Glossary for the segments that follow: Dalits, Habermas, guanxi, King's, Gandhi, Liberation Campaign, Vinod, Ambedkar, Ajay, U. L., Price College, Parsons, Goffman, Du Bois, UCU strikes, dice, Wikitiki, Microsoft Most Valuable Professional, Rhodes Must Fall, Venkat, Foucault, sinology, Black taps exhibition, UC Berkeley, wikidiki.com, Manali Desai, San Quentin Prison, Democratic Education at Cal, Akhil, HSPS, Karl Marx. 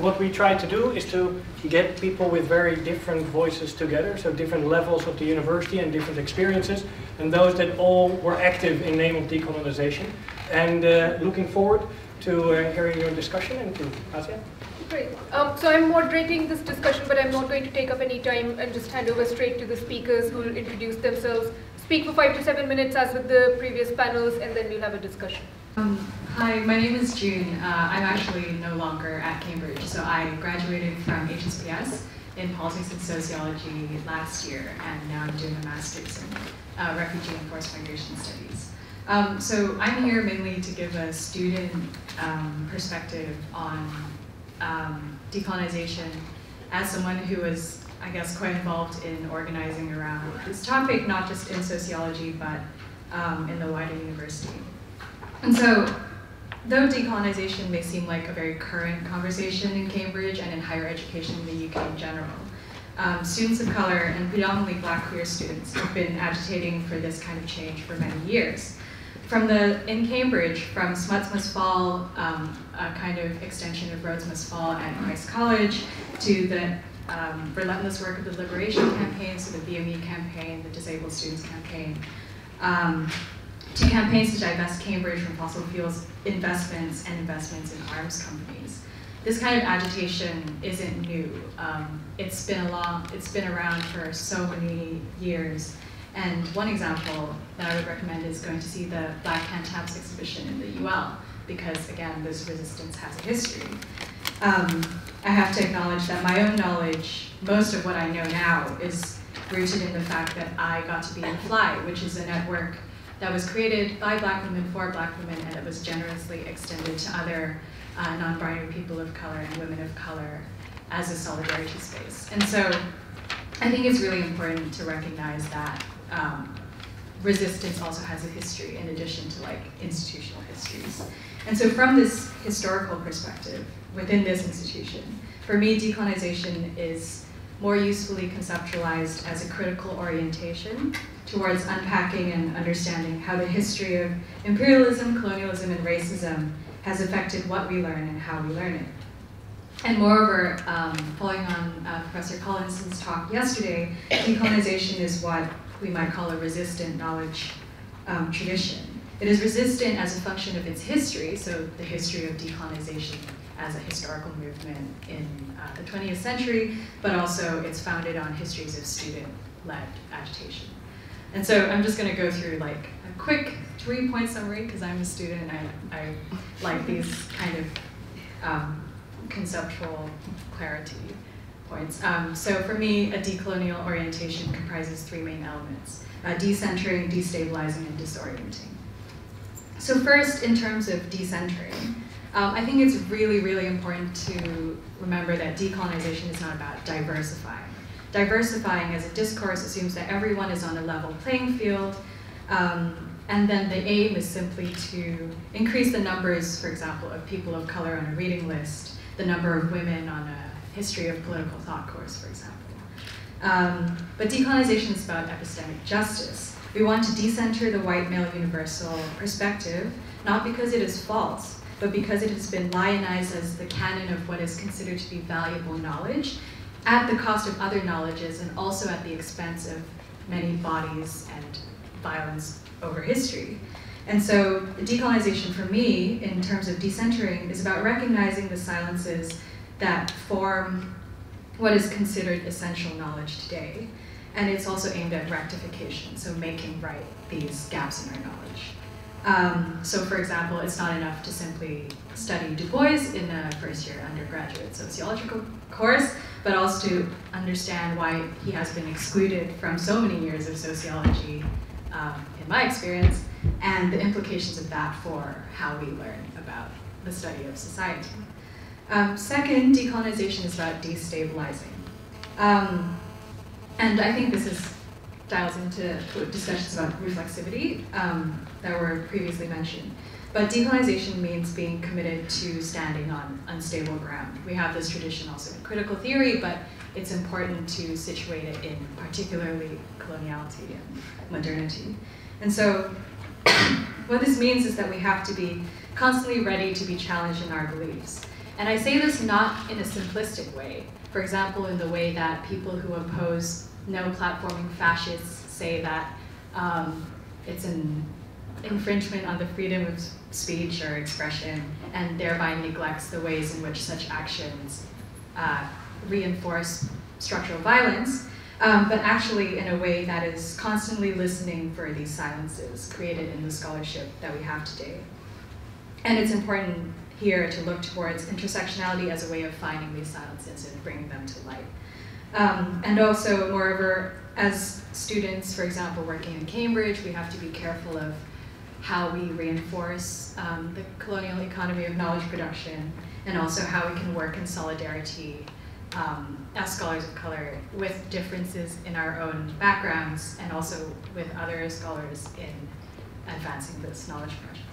What we try to do is to get people with very different voices together, so different levels of the university and different experiences, and those that all were active in name of decolonization. And looking forward to hearing your discussion and to Asiya. Great. So I'm moderating this discussion, but I'm not going to take up any time and just hand over straight to the speakers who will introduce themselves, speak for 5 to 7 minutes as with the previous panels, and then we'll have a discussion. Hi, my name is June. I'm actually no longer at Cambridge, so I graduated from HSPS in politics and sociology last year, and now I'm doing a master's in refugee and forced migration studies. So I'm here mainly to give a student perspective on decolonization as someone who was, I guess, quite involved in organizing around this topic, not just in sociology, but in the wider university. And so, though decolonization may seem like a very current conversation in Cambridge and in higher education in the UK in general, students of color and predominantly Black queer students have been agitating for this kind of change for many years. In Cambridge, from Smuts Must Fall, a kind of extension of Rhodes Must Fall and Price College, to the relentless work of the Liberation Campaign, so the BME campaign, the Disabled Students campaign, to campaigns to divest Cambridge from fossil fuels investments and investments in arms companies. This kind of agitation isn't new. It's been around for so many years. And one example that I would recommend is going to see the Black Taps exhibition in the U. L. because, again, this resistance has a history. I have to acknowledge that my own knowledge, most of what I know now, is rooted in the fact that I got to be in Fly, which is a network that was created by Black women for Black women, and that was generously extended to other non-binary people of color and women of color as a solidarity space. And so I think it's really important to recognize that resistance also has a history in addition to like institutional histories. And so from this historical perspective within this institution, for me, decolonization is more usefully conceptualized as a critical orientation towards unpacking and understanding how the history of imperialism, colonialism, and racism has affected what we learn and how we learn it. And moreover, following on Professor Collinson's talk yesterday, decolonization is what we might call a resistant knowledge tradition. It is resistant as a function of its history, so the history of decolonization as a historical movement in the 20th century, but also it's founded on histories of student-led agitation. And so I'm just going to go through like a quick three-point summary, because I'm a student and I like these kind of conceptual clarity points. So for me, a decolonial orientation comprises three main elements: decentering, destabilizing, and disorienting. So first, in terms of decentering, I think it's really, really important to remember that decolonization is not about diversifying. Diversifying as a discourse assumes that everyone is on a level playing field, and then the aim is simply to increase the numbers, for example, of people of color on a reading list, the number of women on a history of political thought course, for example. But decolonization is about epistemic justice. We want to decenter the white male universal perspective, not because it is false, but because it has been lionized as the canon of what is considered to be valuable knowledge at the cost of other knowledges and also at the expense of many bodies and violence over history. And so the decolonization for me, in terms of decentering, is about recognizing the silences that form what is considered essential knowledge today. And it's also aimed at rectification, so making right these gaps in our knowledge. So for example, it's not enough to simply study Du Bois in a first-year undergraduate sociological course, but also to understand why he has been excluded from so many years of sociology, in my experience, and the implications of that for how we learn about the study of society. Second, decolonization is about destabilizing. And I think this dials into discussions about reflexivity that were previously mentioned. But decolonization means being committed to standing on unstable ground. We have this tradition also in critical theory, but it's important to situate it in particularly coloniality and modernity. And so what this means is that we have to be constantly ready to be challenged in our beliefs. And I say this not in a simplistic way. For example, in the way that people who oppose no-platforming fascists say that it's an infringement on the freedom of speech or expression, and thereby neglects the ways in which such actions reinforce structural violence, but actually in a way that is constantly listening for these silences created in the scholarship that we have today. And it's important here to look towards intersectionality as a way of finding these silences and bringing them to light. And also, moreover, as students, for example, working in Cambridge, we have to be careful of how we reinforce the colonial economy of knowledge production, and also how we can work in solidarity as scholars of color with differences in our own backgrounds and also with other scholars in advancing this knowledge project.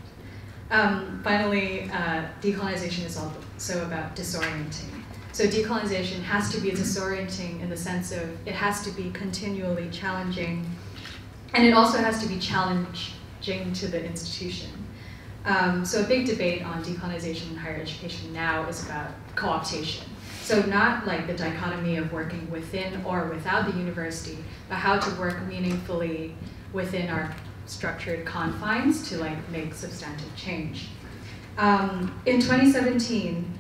Finally, decolonization is also about disorienting. So decolonization has to be disorienting in the sense of it has to be continually challenging, and it also has to be challenging to the institution. So a big debate on decolonization in higher education now is about co-optation. So not like the dichotomy of working within or without the university, but how to work meaningfully within our structured confines to like make substantive change. In 2017,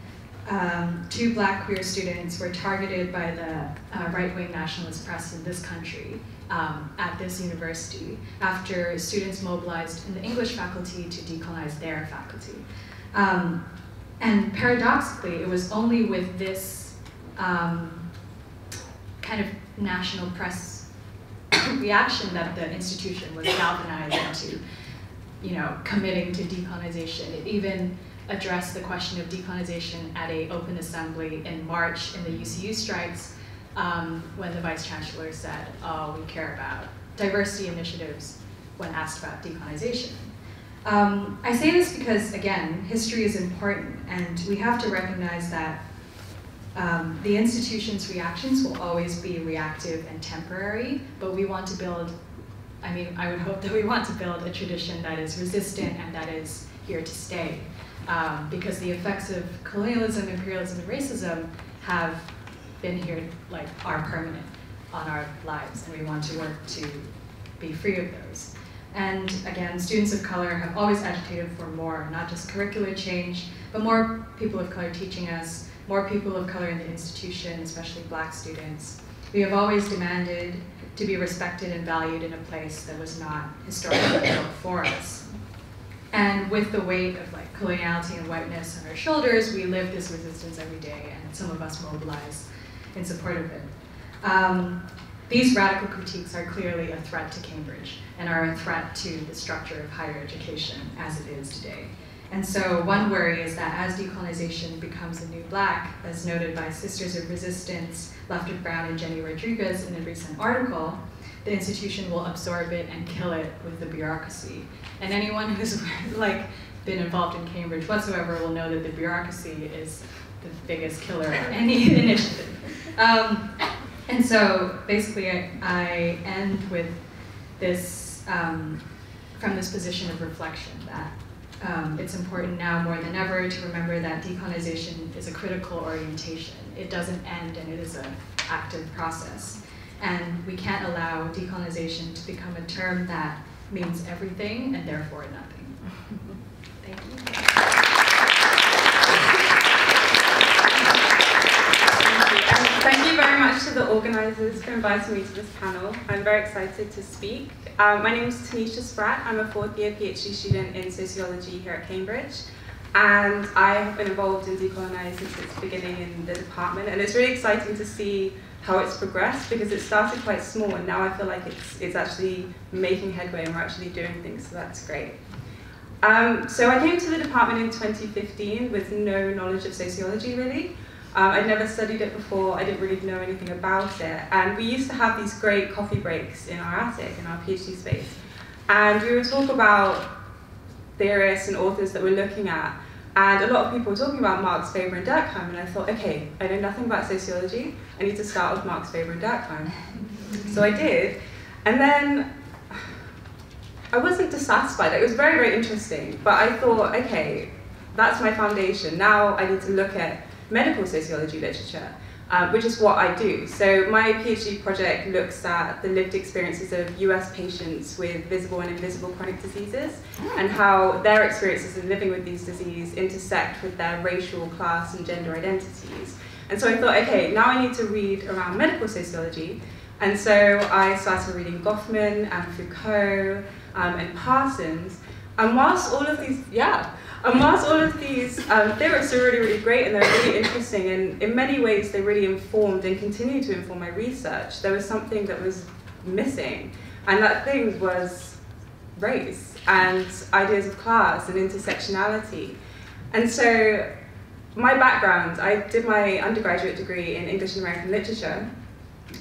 two Black queer students were targeted by the right-wing nationalist press in this country at this university after students mobilized in the English faculty to decolonize their faculty. And paradoxically, it was only with this kind of national press reaction that the institution was galvanized into, you know, committing to decolonization. It even addressed the question of decolonization at an open assembly in March in the UCU strikes, when the vice chancellor said, "Oh, we care about diversity initiatives," when asked about decolonization. I say this because, again, history is important, and we have to recognize that the institution's reactions will always be reactive and temporary, but we want to build, I mean, I would hope that we want to build a tradition that is resistant and that is here to stay, because the effects of colonialism, imperialism, and racism have been here, like, are permanent on our lives, and we want to work to be free of those. And again, students of color have always agitated for more, not just curricular change, but more people of color teaching us, more people of color in the institution, especially Black students. We have always demanded to be respected and valued in a place that was not historically built for us. And with the weight of like coloniality and whiteness on our shoulders, we live this resistance every day, and some of us mobilize in support of it. These radical critiques are clearly a threat to Cambridge and are a threat to the structure of higher education as it is today. And so one worry is that as decolonization becomes a new Black, as noted by Sisters of Resistance, Lefter Brown, and Jenny Rodriguez in a recent article, the institution will absorb it and kill it with the bureaucracy. And anyone who's like been involved in Cambridge whatsoever will know that the bureaucracy is the biggest killer of any initiative. And so basically I end with this, from this position of reflection that it's important now more than ever to remember that decolonization is a critical orientation. It doesn't end, and it is an active process. And we can't allow decolonization to become a term that means everything and therefore nothing. Thank you. Thank you very much to the organisers for inviting me to this panel. I'm very excited to speak. My name is Tanisha Spratt. I'm a fourth-year PhD student in sociology here at Cambridge, and I have been involved in Decolonize since its beginning in the department. And it's really exciting to see how it's progressed, because it started quite small, and now I feel like it's actually making headway and we're actually doing things, so that's great. So I came to the department in 2015 with no knowledge of sociology, really. I'd never studied it before, I didn't really know anything about it, and we used to have these great coffee breaks in our attic, in our PhD space, and we would talk about theorists and authors that we're looking at, and a lot of people were talking about Marx, Weber and Durkheim, and I thought, okay, I know nothing about sociology, I need to start with Marx, Weber and Durkheim. So I did, and then I wasn't dissatisfied, it was very, very interesting, but I thought, okay, That's my foundation. Now I need to look at medical sociology literature, which is what I do. So my PhD project looks at the lived experiences of US patients with visible and invisible chronic diseases and how their experiences in living with these diseases intersect with their racial, class, and gender identities. And so I thought, okay, now I need to read around medical sociology. And so I started reading Goffman and Foucault and Parsons. And whilst all of these, theorists are really, really great and they're really interesting, and in many ways they really informed and continue to inform my research, there was something that was missing. And that thing was race and ideas of class and intersectionality. And so my background, I did my undergraduate degree in English and American literature,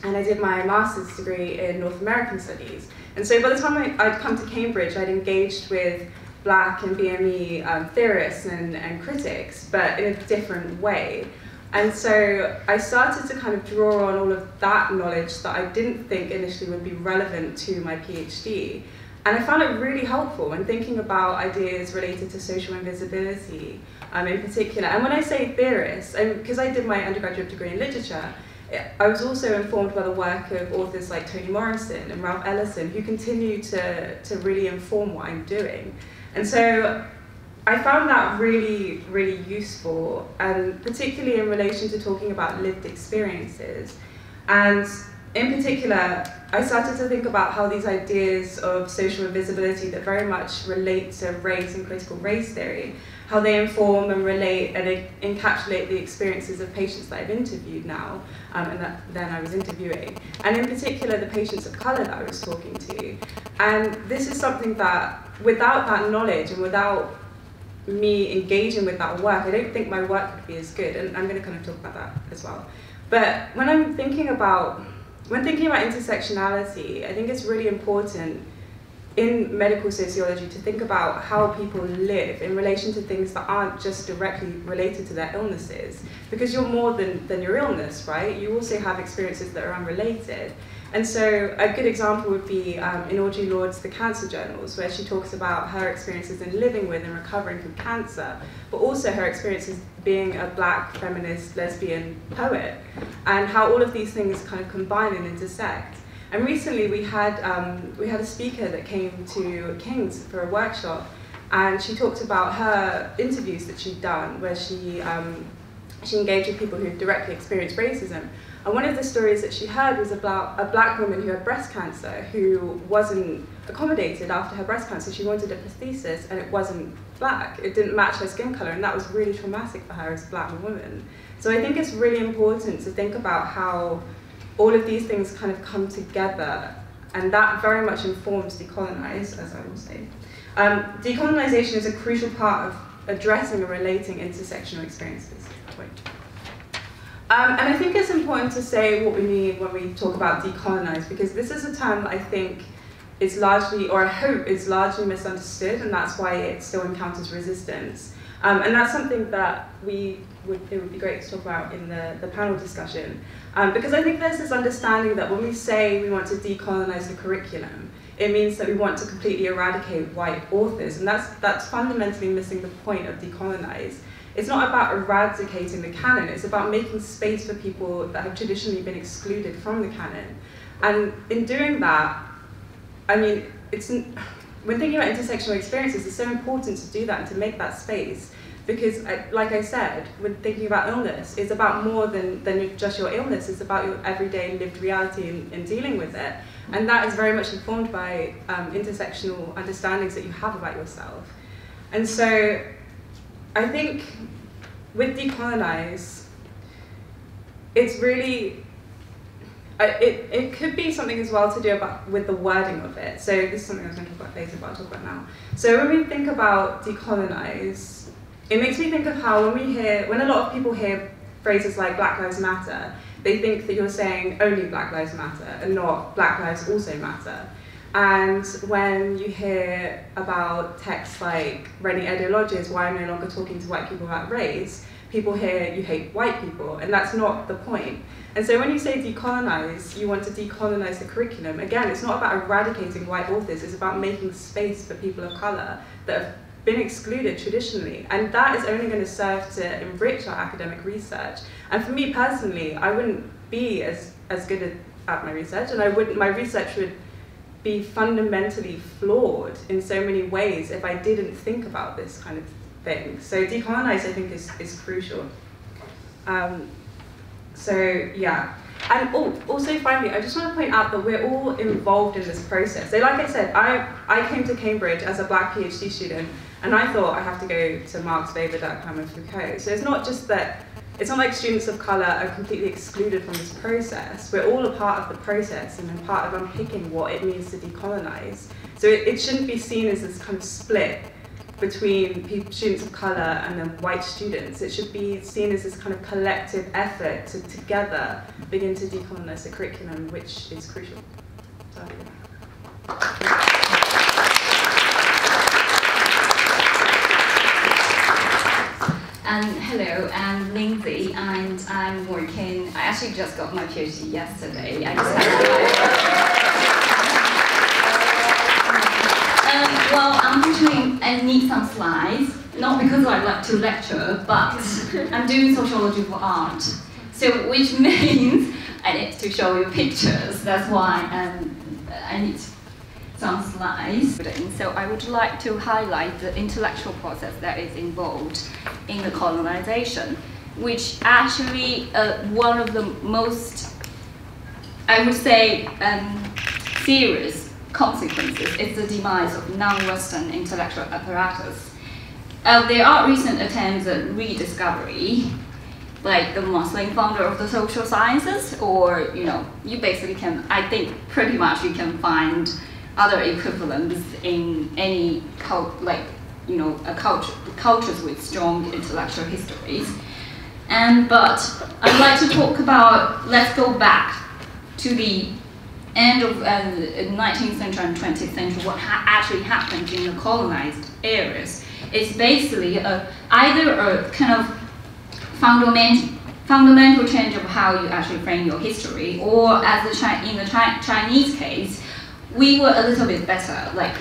and I did my master's degree in North American studies. And so by the time I'd come to Cambridge, I'd engaged with Black and BME theorists and critics, but in a different way. And so I started to kind of draw on all of that knowledge that I didn't think initially would be relevant to my PhD. And I found it really helpful when thinking about ideas related to social invisibility in particular. And when I say theorists, because I did my undergraduate degree in literature, I was also informed by the work of authors like Toni Morrison and Ralph Ellison, who continue to really inform what I'm doing. And so I found that really, really useful, and particularly in relation to talking about lived experiences. And in particular, I started to think about how these ideas of social invisibility that very much relate to race and critical race theory, how they inform and relate and encapsulate the experiences of patients that I've interviewed now, and then I was interviewing, and in particular the patients of colour that I was talking to. And this is something that, without that knowledge and without me engaging with that work, I don't think my work would be as good, and I'm going to kind of talk about that as well. But when I'm thinking about, intersectionality, I think it's really important in medical sociology to think about how people live in relation to things that aren't just directly related to their illnesses, because you're more than your illness, right? You also have experiences that are unrelated. And so a good example would be in Audre Lorde's The Cancer Journals, where she talks about her experiences in living with and recovering from cancer, but also her experiences being a Black feminist lesbian poet, and how all of these things kind of combine and intersect. And recently we had a speaker that came to King's for a workshop, and she talked about her interviews that she'd done where she engaged with people who directly experienced racism. And one of the stories that she heard was about a Black woman who had breast cancer who wasn't accommodated after her breast cancer. She wanted a prosthesis and it wasn't Black. It didn't match her skin colour, and that was really traumatic for her as a Black woman. So I think it's really important to think about how all of these things kind of come together, and that very much informs Decolonize, as I will say. Decolonization is a crucial part of addressing and relating intersectional experiences. And I think it's important to say what we mean when we talk about decolonize, because this is a term that I think is largely, or I hope is largely, misunderstood, and that's why it still encounters resistance. And that's something that it would be great to talk about in the panel discussion, because I think there's this understanding that when we say we want to decolonize the curriculum, it means that we want to completely eradicate white authors, and that's fundamentally missing the point of decolonize. It's not about eradicating the canon, it's about making space for people that have traditionally been excluded from the canon. And in doing that, I mean, when thinking about intersectional experiences, it's so important to do that and to make that space, because, like I said, when thinking about illness, it's about more than just your illness, it's about your everyday lived reality and dealing with it. And that is very much informed by intersectional understandings that you have about yourself. And so I think with decolonize, it's really, it could be something as well to do with the wording of it. So this is something I was going to talk about later, but I'll talk about now. So when we think about decolonize, it makes me think of how when a lot of people hear phrases like Black Lives Matter, they think that you're saying only Black Lives Matter and not Black Lives also matter. And when you hear about texts like Rennie Ediology's Why I'm No Longer Talking to White People About Race, people hear you hate white people, and that's not the point. And so when you say decolonize, you want to decolonize the curriculum. Again, it's not about eradicating white authors, it's about making space for people of color that have been excluded traditionally, and that is only going to serve to enrich our academic research. And for me personally, I wouldn't be as good at my research, and I wouldn't, my research would be fundamentally flawed in so many ways if I didn't think about this kind of thing. So decolonize, I think, is crucial. So yeah. And also, finally, I just want to point out that we're all involved in this process. So like I said, I came to Cambridge as a black PhD student, and I thought I have to go to Marx, Weber, Durkheim, and Foucault. So it's not just that, it's not like students of colour are completely excluded from this process. We're all a part of the process and a part of unpicking what it means to decolonise. So it shouldn't be seen as this kind of split between students of colour and then white students. It should be seen as this kind of collective effort to together begin to decolonise the curriculum, which is crucial. So, yeah. Hello, I'm Lindsay, and I'm working. I actually just got my PhD yesterday. I just had my well, unfortunately, I need some slides, not because I like to lecture, but I'm doing sociology for art, so which means I need to show you pictures. That's why I need some slides. So I would like to highlight the intellectual process that is involved in the colonization, which actually one of the most, I would say, serious consequences is the demise of non-Western intellectual apparatus. There are recent attempts at rediscovery, like the Muslim founder of the social sciences, or you basically can, I think, pretty much you can find other equivalents in any cultures with strong intellectual histories. But I'd like to talk about, let's go back to the end of 19th century and 20th century, what actually happened in the colonized areas. It's basically either a kind of fundamental change of how you actually frame your history, or as in the Chinese case, we were a little bit better. Like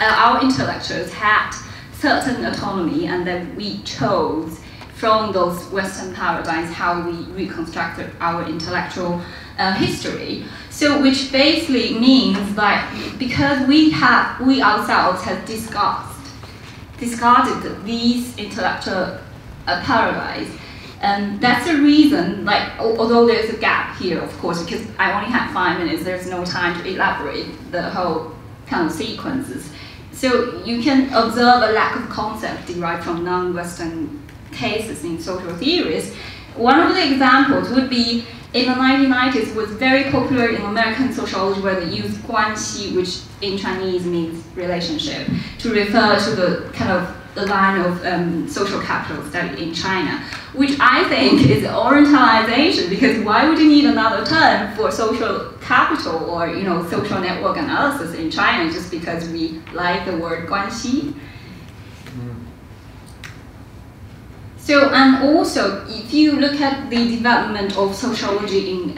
our intellectuals had certain autonomy, and then we chose from those Western paradigms how we reconstructed our intellectual history. So, which basically means that because we ourselves have discarded these intellectual paradigms, and that's the reason, like, although there's a gap here, of course, because I only had 5 minutes, there's no time to elaborate the whole kind of sequences. So you can observe a lack of concept derived from non-Western cases in social theories. One of the examples would be, in the 1990s, was very popular in American sociology where they used guanxi, which in Chinese means relationship, to refer to the kind of the line of social capital study in China, which I think is orientalization, because why would you need another term for social capital or social network analysis in China just because we like the word guanxi? So, and also, if you look at the development of sociology in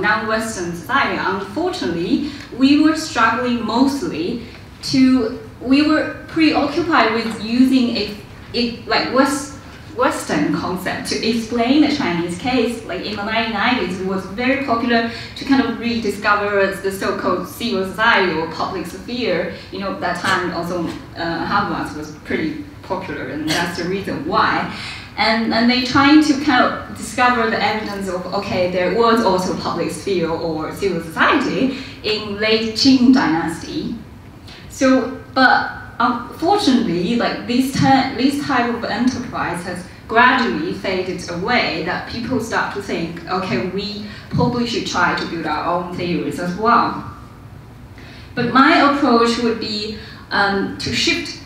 non-Western society, unfortunately, we were struggling mostly to, we were preoccupied with using Western concept to explain the Chinese case. Like in the 1990s, it was very popular to kind of rediscover the so-called civil society or public sphere. That time also Habermas was pretty popular, and that's the reason why. And they trying to kind of discover the evidence of, okay, there was also public sphere or civil society in late Qing dynasty. So, but unfortunately, like this type of enterprise has gradually faded away, that people start to think, okay, we probably should try to build our own theories as well. But my approach would be to shift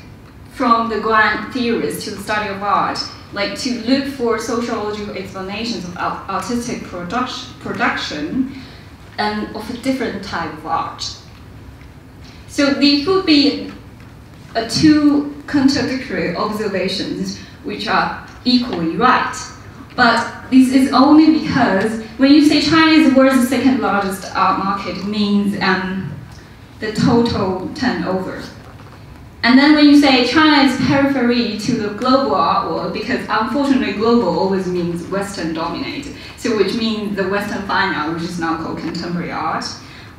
from the grand theories to the study of art, like to look for sociological explanations of artistic production and of a different type of art. So these would be two contradictory observations which are equally right. But this is only because when you say China is the world's second largest art market, it means the total turnover. And then when you say China is periphery to the global art world, because unfortunately global always means Western dominated, so which means the Western fine art, which is now called contemporary art.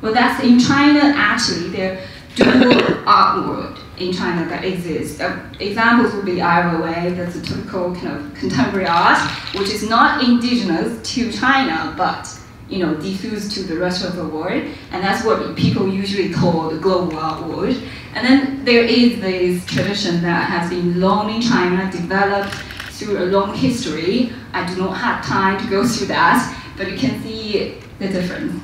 Well, that's in China actually, there dual art world in China that exists. Examples would be Ai Weiwei, that's a typical kind of contemporary art, which is not indigenous to China, but you know, diffused to the rest of the world, and that's what people usually call the global art world. And then there is this tradition that has been long in China, developed through a long history. I do not have time to go through that, but you can see the difference.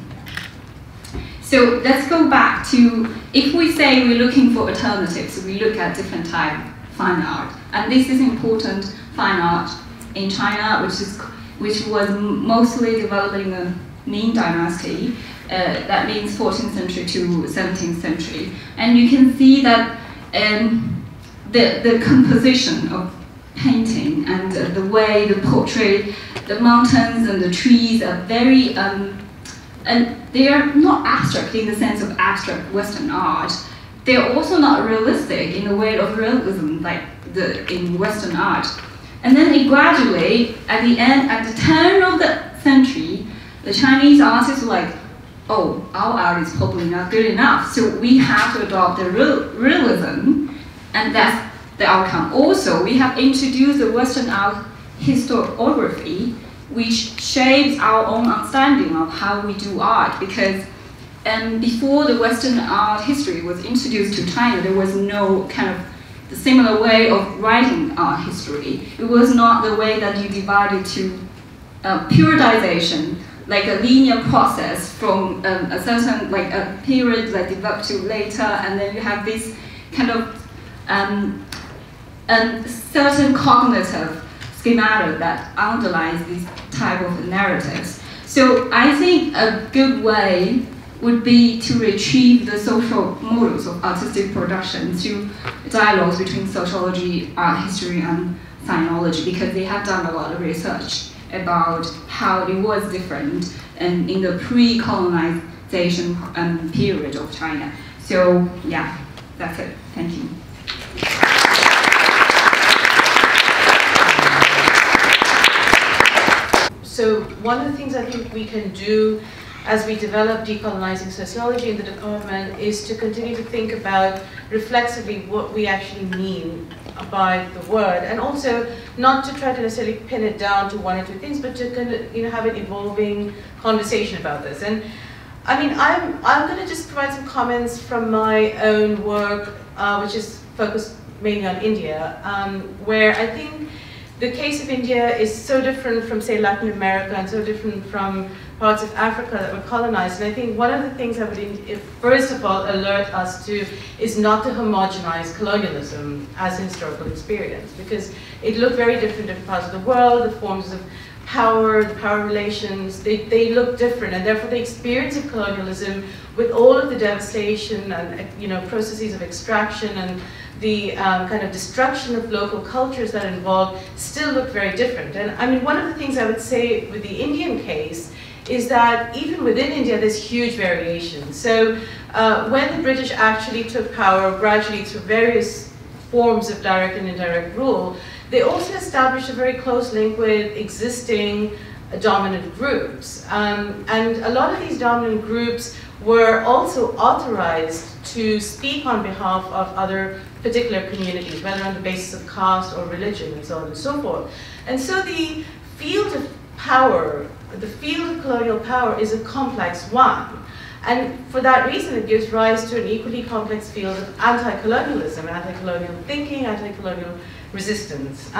So let's go back to, if we say we're looking for alternatives, we look at different type of fine art. And this is important fine art in China, which was mostly developed in the Ming Dynasty. That means 14th century to 17th century. And you can see that the composition of painting and the way the portrait, the mountains and the trees are very, and they are not abstract in the sense of abstract Western art. They are also not realistic in the way of realism like in Western art. And then it gradually, at the turn of the century, the Chinese artists were like, oh, our art is probably not good enough, so we have to adopt the realism, and that's the outcome. Also, we have introduced the Western art historiography, which shapes our own understanding of how we do art, because before the Western art history was introduced to China, there was no kind of the similar way of writing art history. It was not the way that you divided to periodization, like a linear process from a certain, like a period that developed to later, and then you have this kind of certain cognitive schematic that underlies these type of narratives. So I think a good way would be to retrieve the social models of artistic production through dialogues between sociology, art history, and sinology, because they have done a lot of research about how it was different and in the pre-colonization period of China. So yeah, that's it. Thank you. So one of the things I think we can do as we develop decolonizing sociology in the department is to continue to think about reflexively what we actually mean by the word, and also not to try to necessarily pin it down to one or two things, but to kind of, you know, have an evolving conversation about this. And I mean, I'm going to just provide some comments from my own work, which is focused mainly on India, where I think the case of India is so different from, say, Latin America, and so different from parts of Africa that were colonized. And I think one of the things I would first of all alert us to is not to homogenize colonialism as a historical experience, because it looked very different in parts of the world, the forms of power, the power relations, they look different, and therefore the experience of colonialism with all of the devastation and, you know, processes of extraction and the kind of destruction of local cultures that involved still look very different. And I mean, one of the things I would say with the Indian case is that even within India there's huge variation. So when the British actually took power gradually through various forms of direct and indirect rule, they also established a very close link with existing dominant groups. And a lot of these dominant groups were also authorized to speak on behalf of other particular communities, whether on the basis of caste or religion and so on and so forth. And so the field of power, the field of colonial power, is a complex one. And for that reason, it gives rise to an equally complex field of anti-colonialism, anti-colonial thinking, anti-colonial resistance.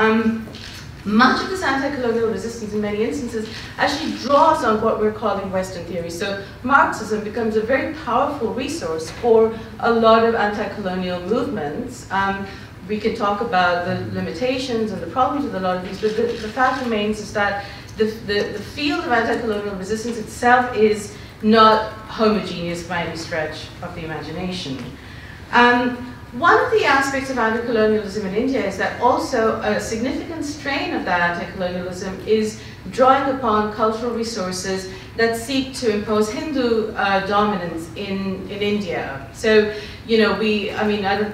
Much of this anti-colonial resistance, in many instances, actually draws on what we're calling Western theory. So Marxism becomes a very powerful resource for a lot of anti-colonial movements. We can talk about the limitations and the problems with a lot of these, but the fact remains is that the field of anti-colonial resistance itself is not homogeneous by any stretch of the imagination. One of the aspects of anti-colonialism in India is that also a significant strain of that anti-colonialism is drawing upon cultural resources that seek to impose Hindu dominance in India. So you know, I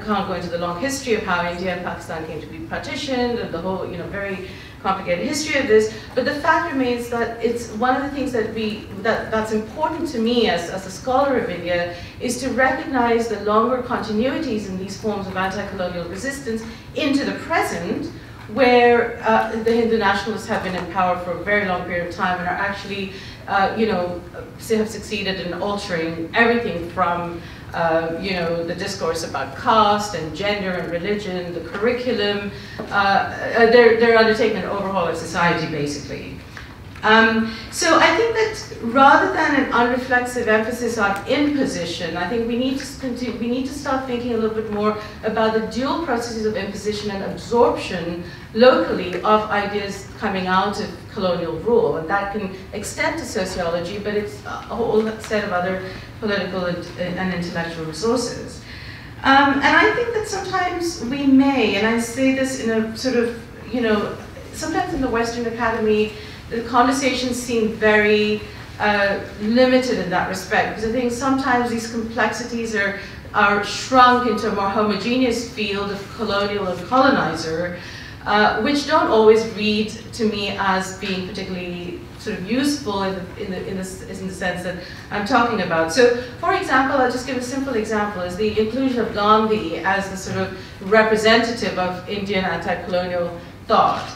can't go into the long history of how India and Pakistan came to be partitioned and the whole, you know, very complicated history of this, but the fact remains that it's one of the things that that's important to me as a scholar of India is to recognize the longer continuities in these forms of anti-colonial resistance into the present, where the Hindu nationalists have been in power for a very long period of time and are actually, you know, have succeeded in altering everything from, you know, the discourse about caste and gender and religion, the curriculum. They're undertaking an overhaul of society, basically. So I think that rather than an unreflexive emphasis on imposition, I think we need to start thinking a little bit more about the dual processes of imposition and absorption locally of ideas coming out of colonial rule, and that can extend to sociology, but it's a whole set of other political and intellectual resources. And I think that sometimes we may, and I say this in a sort of, you know, sometimes in the Western Academy, the conversations seem very limited in that respect, because I think sometimes these complexities are shrunk into a more homogeneous field of colonial and colonizer, which don't always read to me as being particularly sort of useful in the sense that I'm talking about. So, for example, I'll just give a simple example, is the inclusion of Gandhi as the sort of representative of Indian anti-colonial thought.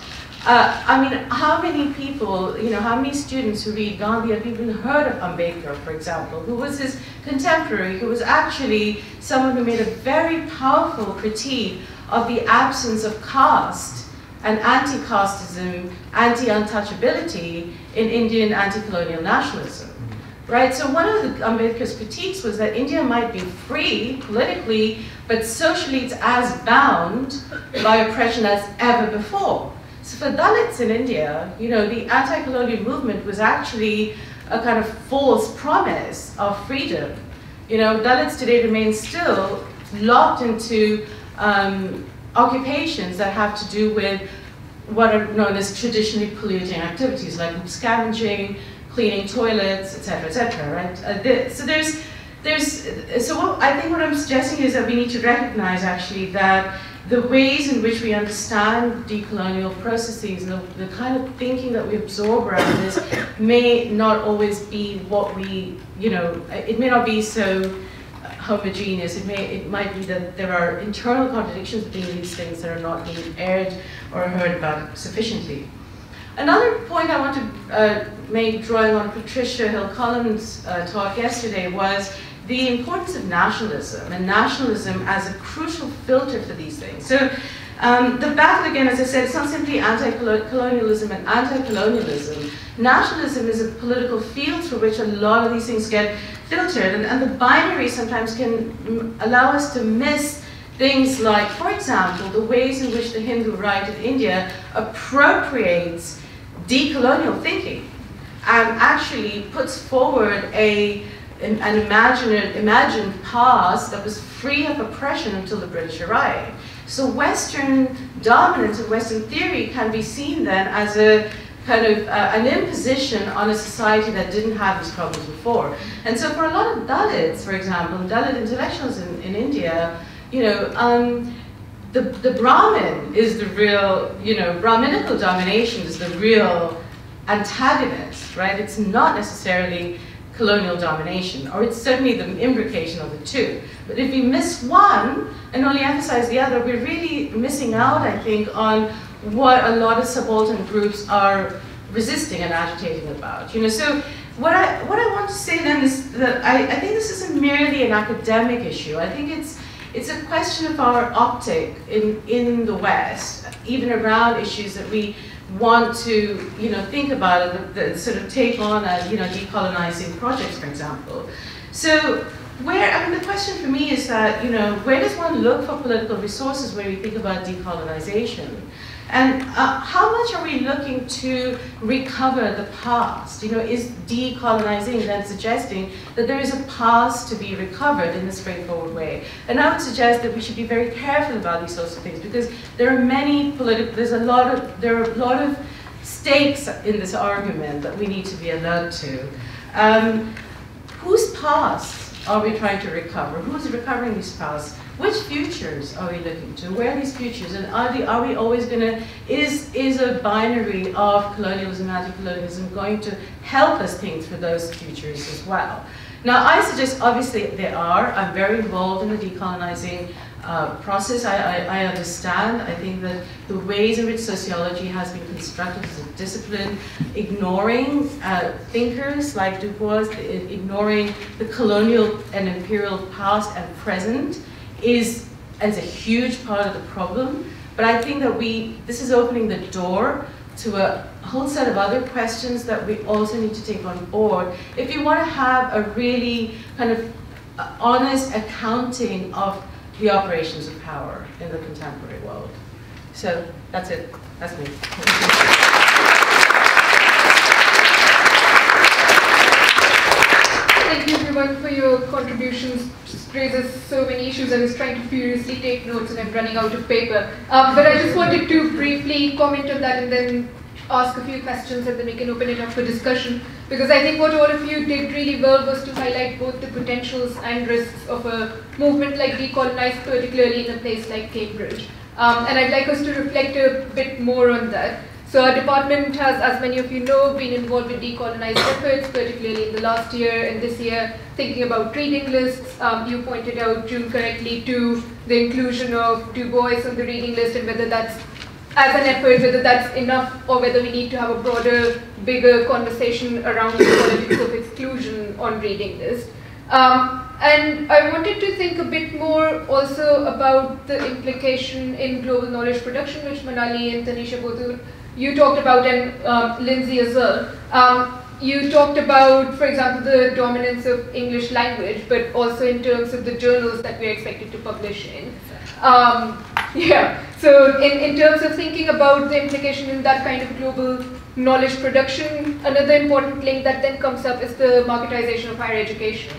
I mean, how many people, you know, how many students who read Gandhi have even heard of Ambedkar, for example, who was his contemporary, who was actually someone who made a very powerful critique of the absence of caste and anti-casteism, anti-untouchability in Indian anti-colonial nationalism, right? So one of Ambedkar's critiques was that India might be free politically, but socially it's as bound by oppression as ever before. So for Dalits in India, you know, the anti-colonial movement was actually a kind of false promise of freedom. You know, Dalits today remain still locked into occupations that have to do with what are known as traditionally polluting activities, like scavenging, cleaning toilets, etc., etc. Right? I think what I'm suggesting is that we need to recognize actually that the ways in which we understand decolonial processes and the kind of thinking that we absorb around this may not always be what we, you know, it may not be so homogeneous. It might be that there are internal contradictions between these things that are not being aired or heard about sufficiently. Another point I want to make, drawing on Patricia Hill Collins' talk yesterday, was the importance of nationalism, and nationalism as a crucial filter for these things. So the battle, again, as I said, it's not simply anti-colonialism and anti-colonialism. Nationalism is a political field through which a lot of these things get filtered, and the binary sometimes can allow us to miss things like, for example, the ways in which the Hindu right in India appropriates decolonial thinking and actually puts forward an imagined past that was free of oppression until the British arrived. So Western dominance and Western theory can be seen then as a kind of an imposition on a society that didn't have these problems before. And so for a lot of Dalits, for example, Dalit intellectuals in India, you know, the Brahmin is the real, you know, Brahminical domination is the real antagonist, right? It's not necessarily colonial domination, or it's certainly the imbrication of the two. But if we miss one and only emphasize the other, we're really missing out, I think, on what a lot of subaltern groups are resisting and agitating about. You know, so what I want to say then is that I think this isn't merely an academic issue. I think it's a question of our optic in the West, even around issues that we want to, you know, think about it, the sort of take on as, you know, decolonizing projects, for example. So where, I mean, the question for me is that, you know, where does one look for political resources when we think about decolonization? And how much are we looking to recover the past? You know, is decolonizing then suggesting that there is a past to be recovered in a straightforward way? And I would suggest that we should be very careful about these sorts of things, because there are many political, there are a lot of stakes in this argument that we need to be alert to. Whose past are we trying to recover? Who's recovering these powers? Which futures are we looking to? Where are these futures? And are we always going to, is a binary of colonialism and anti-colonialism going to help us think through those futures as well? Now, I suggest, obviously, there are. I'm very involved in the decolonizing process. I understand. I think that the ways in which sociology has been constructed as a discipline, ignoring thinkers like Du Bois, ignoring the colonial and imperial past and present, is a huge part of the problem. But I think that this is opening the door to a whole set of other questions that we also need to take on board if you want to have a really kind of honest accounting of the operations of power in the contemporary world. So that's it. That's me. Thank you everyone for your contributions. Just raises so many issues. I was trying to furiously take notes and I'm running out of paper. But I just wanted to briefly comment on that and then ask a few questions and then we can open it up for discussion. Because I think what all of you did really well was to highlight both the potentials and risks of a movement like Decolonize, particularly in a place like Cambridge. And I'd like us to reflect a bit more on that. So our department has, as many of you know, been involved in decolonized efforts, particularly in the last year and this year, thinking about reading lists. You pointed out, June, correctly, to the inclusion of Du Bois on the reading list and whether that's, as an effort, whether that's enough or whether we need to have a broader, bigger conversation around the politics of exclusion on reading lists. And I wanted to think a bit more also about the implication in global knowledge production, which Manali and Tanisha both you talked about, and Lindsay as well. You talked about, for example, the dominance of English language, but also in terms of the journals that we're expected to publish in. Yeah, so in terms of thinking about the implication in that kind of global knowledge production, another important link that then comes up is the marketization of higher education,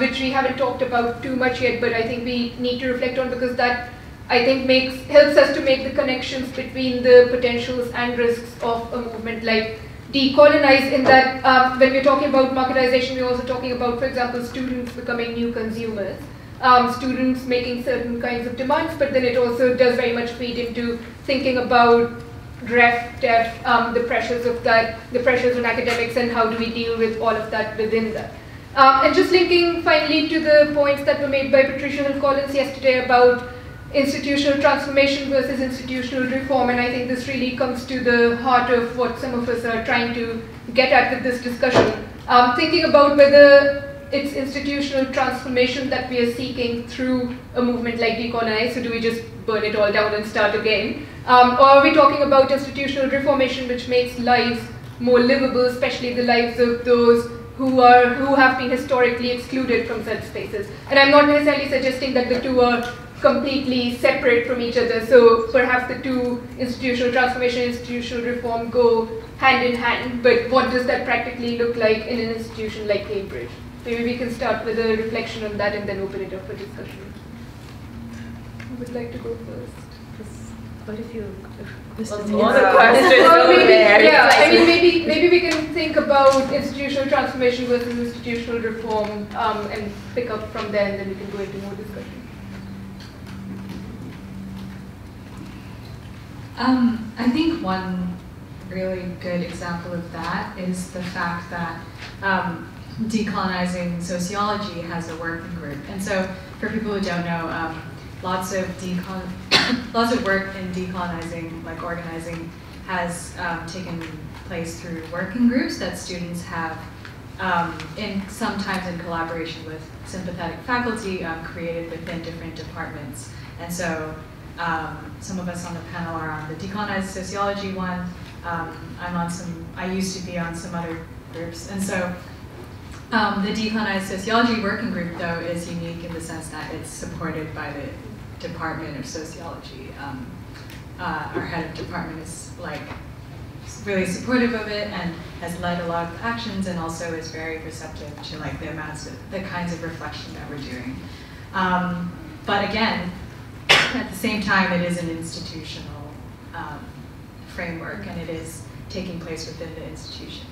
which we haven't talked about too much yet, but I think we need to reflect on because that, I think, helps us to make the connections between the potentials and risks of a movement like Decolonize, in that when we're talking about marketization, we're also talking about, for example, students becoming new consumers. Students making certain kinds of demands, but then it also does very much feed into thinking about ref, def, the pressures of that, the pressures on academics, and how do we deal with all of that within that. And just linking finally to the points that were made by Patricia Hill Collins yesterday about institutional transformation versus institutional reform, and I think this really comes to the heart of what some of us are trying to get at with this discussion. Thinking about whether it's institutional transformation that we are seeking through a movement like Decolonize, so do we just burn it all down and start again? Or are we talking about institutional reformation which makes lives more livable, especially the lives of those who have been historically excluded from such spaces? And I'm not necessarily suggesting that the two are completely separate from each other, so perhaps the two, institutional transformation and institutional reform, go hand in hand, but what does that practically look like in an institution like Cambridge? Maybe we can start with a reflection on that and then open it up for discussion. Who would like to go first? What if you... All the questions over there. Yeah, I mean, maybe we can think about institutional transformation versus institutional reform and pick up from there, and then we can go into more discussion. I think one really good example of that is the fact that Decolonizing Sociology has a working group. And so for people who don't know, lots of work in decolonizing, like organizing, has taken place through working groups that students have, sometimes in collaboration with sympathetic faculty, created within different departments. And so some of us on the panel are on the Decolonized Sociology one. I used to be on some other groups. And so the Decolonized Sociology Working Group, though, is unique in the sense that it's supported by the Department of Sociology. Our head of department is really supportive of it and has led a lot of actions, and also is very receptive to the kinds of reflection that we're doing. But again, at the same time, it is an institutional framework, and it is taking place within the institution.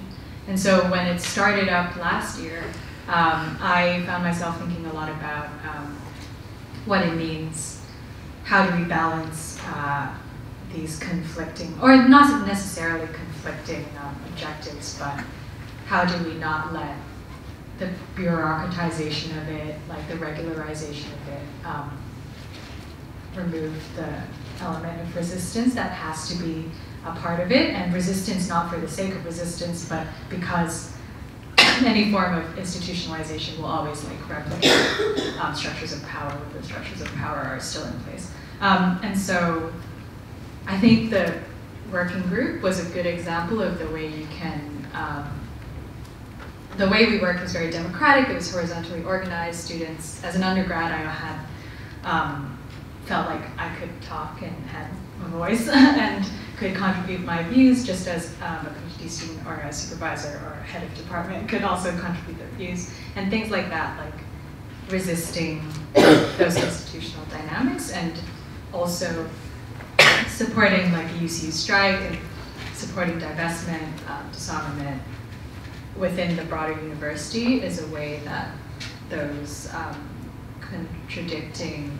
And so when it started up last year, I found myself thinking a lot about what it means, how do we balance these conflicting, or not necessarily conflicting objectives, but how do we not let the bureaucratization of it, like the regularization of it, remove the element of resistance that has to be a part of it, and resistance not for the sake of resistance, but because any form of institutionalization will always like replicate structures of power, but the structures of power are still in place. And so I think the working group was a good example of the way you can, the way we worked was very democratic, it was horizontally organized. Students, as an undergrad, I had felt like I could talk and had a voice and could contribute my views, just as a PhD student or a supervisor or a head of department could also contribute their views, and things like that, like resisting those institutional dynamics, and also supporting like a UCU strike and supporting divestment, disarmament within the broader university is a way that those contradicting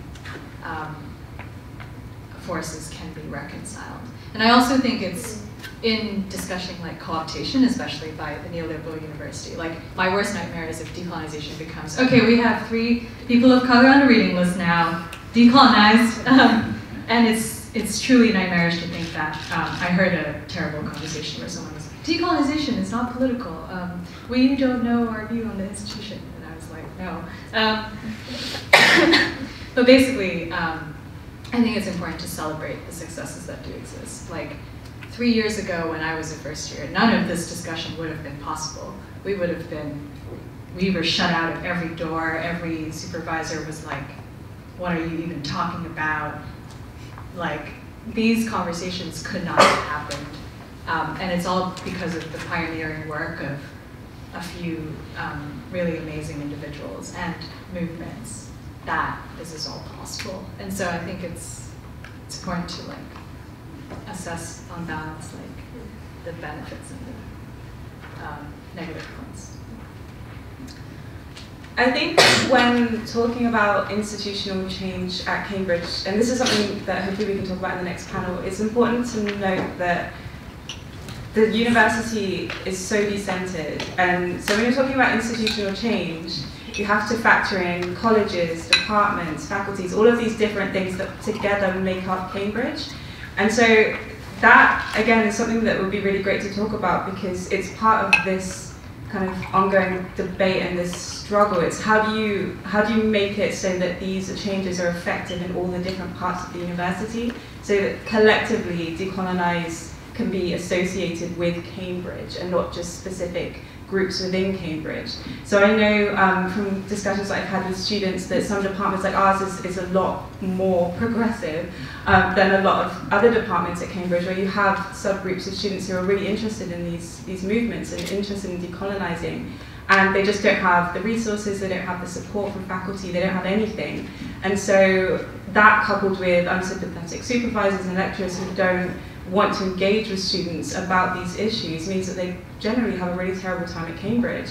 forces can be reconciled. And I also think it's in discussing like co-optation, especially by the neoliberal university. Like my worst nightmare is if decolonization becomes, okay, we have 3 people of color on a reading list now, decolonized, and it's truly nightmarish to think that. I heard a terrible conversation where someone was like, decolonization is not political. We don't know our view on the institution. And I was like, no. But basically, I think it's important to celebrate the successes that do exist. Like 3 years ago when I was a first year, none of this discussion would have been possible. We were shut out of every door. Every supervisor was like, what are you even talking about? Like, these conversations could not have happened. And it's all because of the pioneering work of a few really amazing individuals and movements that this is all possible. And so I think it's important to like assess on balance like the benefits and the negative points. I think when talking about institutional change at Cambridge, and this is something that hopefully we can talk about in the next panel, it's important to note that the university is so decentered. And so when you're talking about institutional change, you have to factor in colleges, departments, faculties, all of these different things that together make up Cambridge. And so that, again, is something that would be really great to talk about because it's part of this kind of ongoing debate and this struggle. It's how do you make it so that these changes are effective in all the different parts of the university, so that collectively Decolonize can be associated with Cambridge and not just specific groups within Cambridge. So I know from discussions that I've had with students that some departments like ours is a lot more progressive than a lot of other departments at Cambridge, where you have subgroups of students who are really interested in these movements and interested in decolonizing, and they just don't have the resources, they don't have the support from faculty, they don't have anything. And so that, coupled with unsympathetic supervisors and lecturers who don't want to engage with students about these issues, means that they generally have a really terrible time at Cambridge.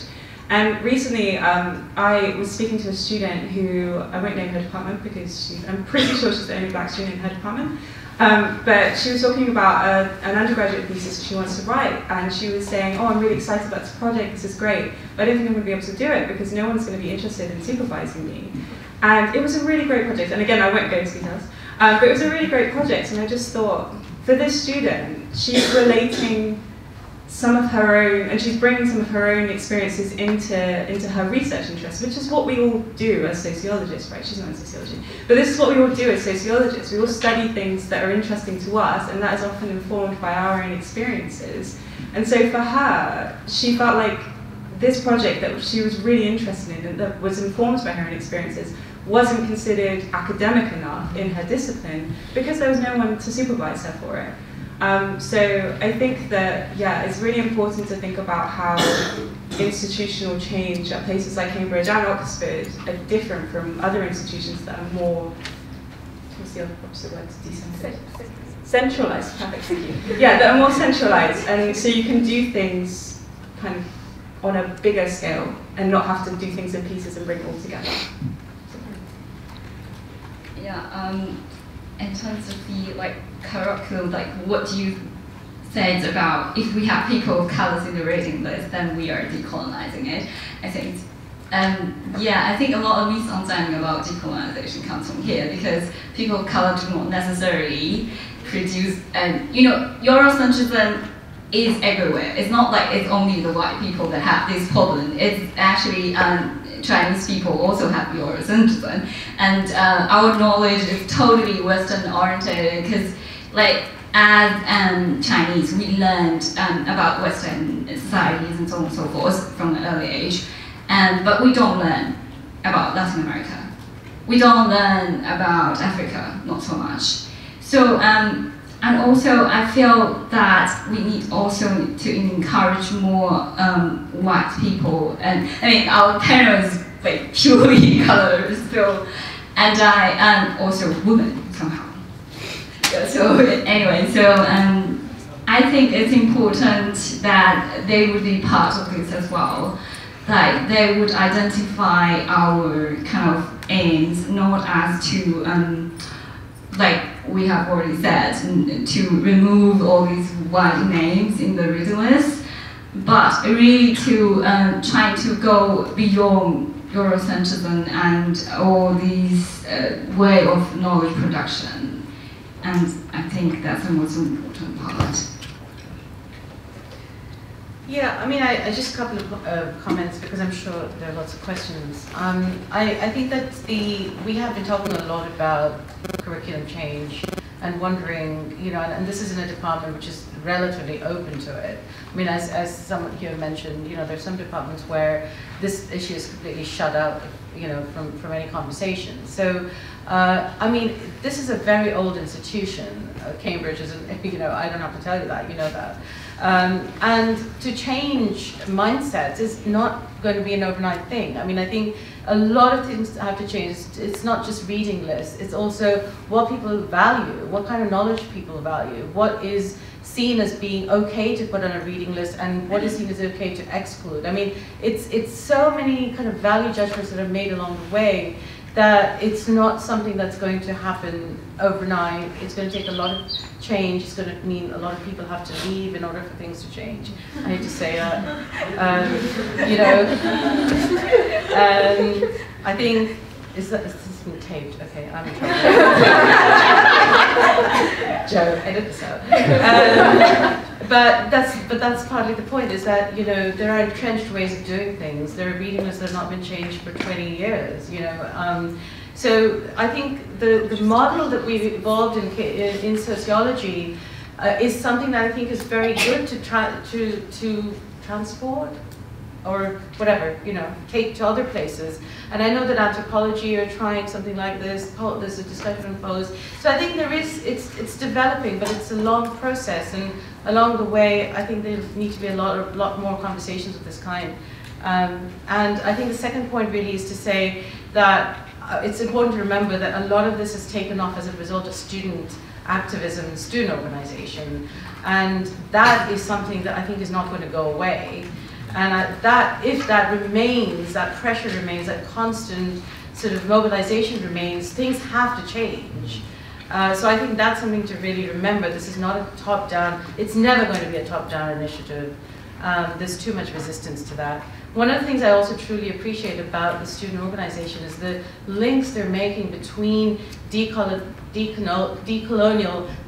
And recently I was speaking to a student who, I won't name her department because I'm pretty sure she's the only black student in her department, but she was talking about an undergraduate thesis she wants to write, and she was saying, oh, I'm really excited about this project, this is great, but I don't think I'm going to be able to do it because no one's going to be interested in supervising me. And it was a really great project, and again I won't go into details, but it was a really great project, and I just thought, for this student, she's relating some of her own, and she's bringing some of her own experiences into her research interests, which is what we all do as sociologists, right? She's not in sociology. But this is what we all do as sociologists. We all study things that are interesting to us, and that is often informed by our own experiences. And so for her, she felt like this project that she was really interested in and that was informed by her own experiences wasn't considered academic enough in her discipline because there was no one to supervise her for it. So I think that, yeah, it's really important to think about how institutional change at places like Cambridge and Oxford are different from other institutions that are more, what's the other opposite word, decentralized? Centralized, perfect, thank you. Yeah, that are more centralized, and so you can do things kind of on a bigger scale and not have to do things in pieces and bring it all together. Yeah, in terms of the curriculum, what do you say it's about? If we have people of colours in the reading list, then we are decolonising it, I think. Yeah, I think a lot of misunderstanding about decolonization comes from here, because people of color do not necessarily produce, and Eurocentrism is everywhere. It's not like it's only the white people that have this problem. It's actually Chinese people also have Eurocentrism, and our knowledge is totally Western oriented, because as Chinese we learned about Western societies and so on and so forth from an early age. But we don't learn about Latin America. We don't learn about Africa, not so much. So, and also I feel that we need also to encourage more white people. And I mean, our panel is purely colors, so, and I am also a woman somehow. So anyway, so I think it's important that they would be part of this as well. They would identify our kind of aims, not as to, like we have already said, to remove all these white names in the reading list, but really to try to go beyond Eurocentrism and all these way of knowledge production. And I think that's the most important part. Yeah, I mean, I just a couple of comments, because I'm sure there are lots of questions. I think that we have been talking a lot about curriculum change and wondering, and this is in a department which is relatively open to it. I mean, as someone here mentioned, there's some departments where this issue is completely shut out, from any conversation. So, I mean, this is a very old institution. Cambridge is, I don't have to tell you that, that. And to change mindsets is not going to be an overnight thing. I mean, I think a lot of things have to change. It's not just reading lists, it's also what people value, what kind of knowledge people value, what is seen as being okay to put on a reading list and what is seen as okay to exclude. I mean, it's so many kind of value judgments that are made along the way that it's not something that's going to happen overnight. It's going to take a lot of change. It's going to mean a lot of people have to leave in order for things to change. I hate to say that. I think, is this been taped? Okay, I'm in trouble. Joe, edit this out. But that's partly the point, is that there are entrenched ways of doing things. There are reading lists that have not been changed for 20 years. So I think the model that we've evolved in sociology is something that I think is very good to transport or whatever, take to other places. And I know that anthropology are trying something like this. There's a discussion on Poles. So I think there is, it's developing, but it's a long process. And along the way, I think there need to be a lot more conversations of this kind. And I think the second point really is to say that it's important to remember that a lot of this has taken off as a result of student activism and student organization. And that is something that I think is not going to go away. And if that remains, that pressure remains, that constant sort of mobilization remains, things have to change. So I think that's something to really remember. This is not a top-down, it's never going to be a top-down initiative. There's too much resistance to that. One of the things I also truly appreciate about the student organization is the links they're making between decolonial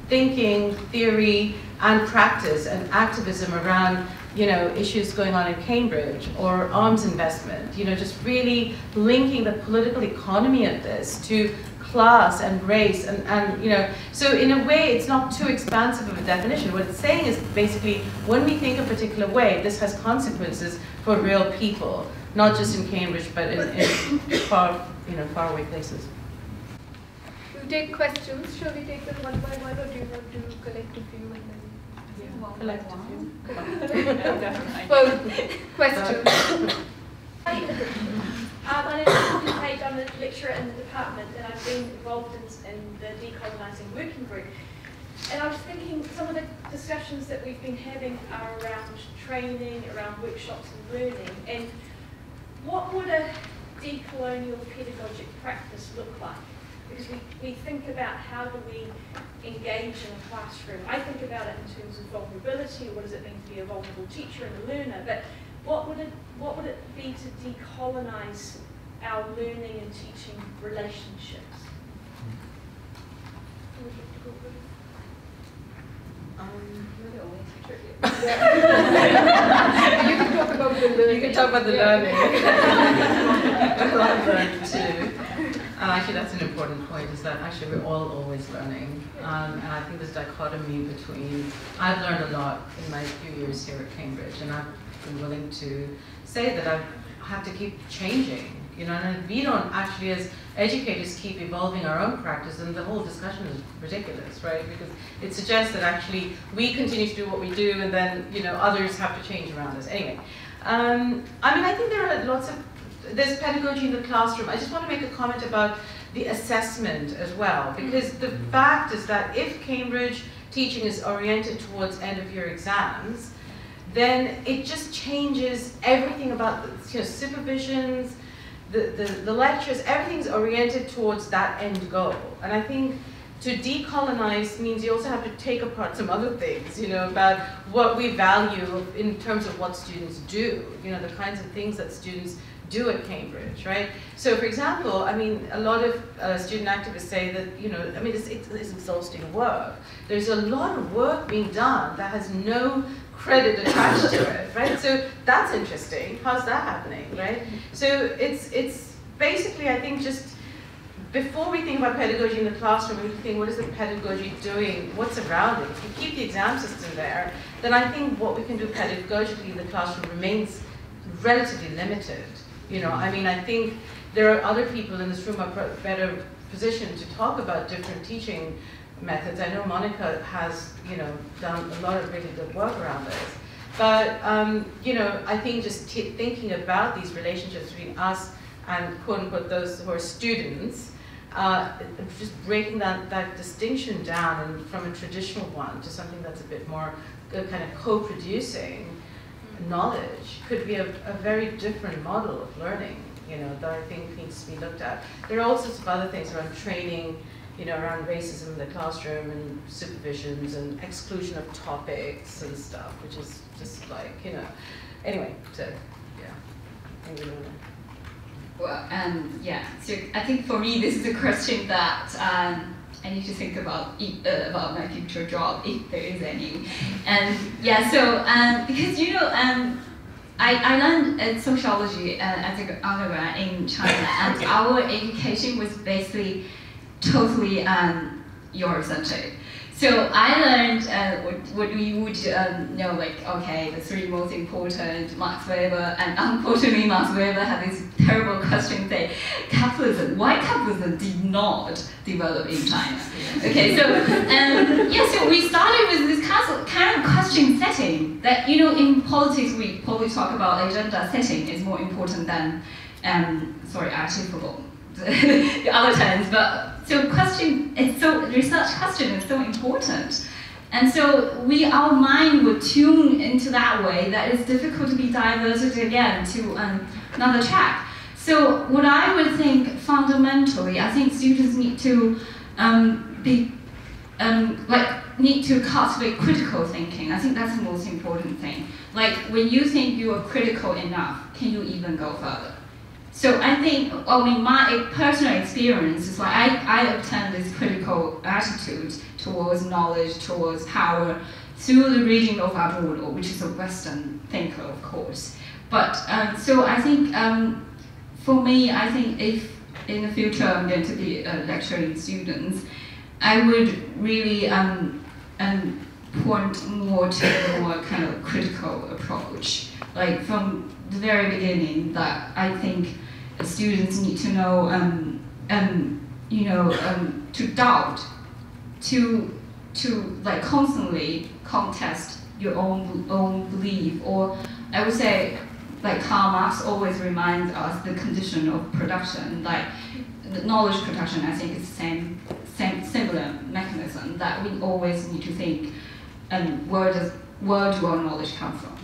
thinking, theory, and practice, and activism around issues going on in Cambridge, or arms investment, just really linking the political economy of this to class and race, and so in a way it's not too expansive of a definition. What it's saying is basically when we think a particular way, this has consequences for real people, not just in Cambridge but in faraway places. We'll take questions. Shall we take them one by one, or do you want to collect a few and then collect a few? Well, questions. I'm an assistant page, I'm a lecturer in the department, and I've been involved in the Decolonising Working Group. And I was thinking some of the discussions that we've been having are around training, around workshops and learning, and what would a decolonial pedagogic practice look like? Because we think about how do we engage in a classroom. I think about it in terms of vulnerability, what does it mean to be a vulnerable teacher and a learner, but what would it be to decolonize our learning and teaching relationships? You're the only teacher here. Yeah. You can talk about the learning. You can talk about the learning. I love that too. Actually, that's an important point, is that actually we're all always learning. And I think this dichotomy between, I've learned a lot in my few years here at Cambridge, and I've been willing to say that I have to keep changing. You know, and we don't actually, as educators, keep evolving our own practice, and the whole discussion is ridiculous, right? Because it suggests that actually we continue to do what we do, and then, you know, others have to change around us. Anyway, I mean, I think there are lots of, there's pedagogy in the classroom. I just want to make a comment about the assessment as well, because the fact is that if Cambridge teaching is oriented towards end of year exams, then it just changes everything about, you know, supervisions, the lectures, everything's oriented towards that end goal. And I think to decolonize means you also have to take apart some other things, you know, about what we value in terms of what students do, you know, the kinds of things that students do at Cambridge, right? So for example, I mean, a lot of student activists say that, you know, I mean, it's exhausting work. There's a lot of work being done that has no credit attached to it, right? So that's interesting. How's that happening, right? So it's basically, I think, just before we think about pedagogy in the classroom, we think, what is the pedagogy doing? What's around it? If you keep the exam system there, then I think what we can do pedagogically in the classroom remains relatively limited. You know, I mean, I think there are other people in this room who are better positioned to talk about different teaching methods. I know Monica has, you know, done a lot of really good work around this. But, you know, I think just thinking about these relationships between us and, quote unquote, those who are students, just breaking that distinction down and from a traditional one to something that's a bit more kind of co-producing knowledge could be a very different model of learning, you know, that I think needs to be looked at. There are all sorts of other things around training, you know, around racism in the classroom and supervisions and exclusion of topics and stuff, which is just like, you know, anyway, so, yeah. Well, yeah, so I think for me, this is a question that I need to think about my future job, if there is any. And yeah, so, because, you know, I learned sociology as an undergrad in China, and our education was basically totally Eurocentric. So I learned what we would know, like, okay, the three most important, Marx, Weber, and unfortunately Marx, Weber had this terrible question, say, capitalism, why capitalism did not develop in China? Okay, so, yeah, so we started with this kind of question setting that, you know, in politics we probably talk about agenda setting is more important than, sorry, I actually forgot the other times, but so question, it's so research question is so important, and so our mind would tune into that way that it's difficult to be diverted again to another track. So what I would think fundamentally, I think students need to need to cultivate critical thinking. I think that's the most important thing. Like when you think you are critical enough, can you even go further? So I think, I mean, my personal experience is like I obtained this critical attitude towards knowledge, towards power, through the reading of Aburo, which is a Western thinker, of course. But so I think, for me, I think if in the future I'm going to be lecturing students, I would really point more to a more kind of critical approach, like from the very beginning, that I think students need to know, you know, to doubt, to like constantly contest your own belief, or I would say, like Karl Marx always reminds us, the condition of production, like the knowledge production. I think it's the same similar mechanism. person that we always need to think, and where do our knowledge come from?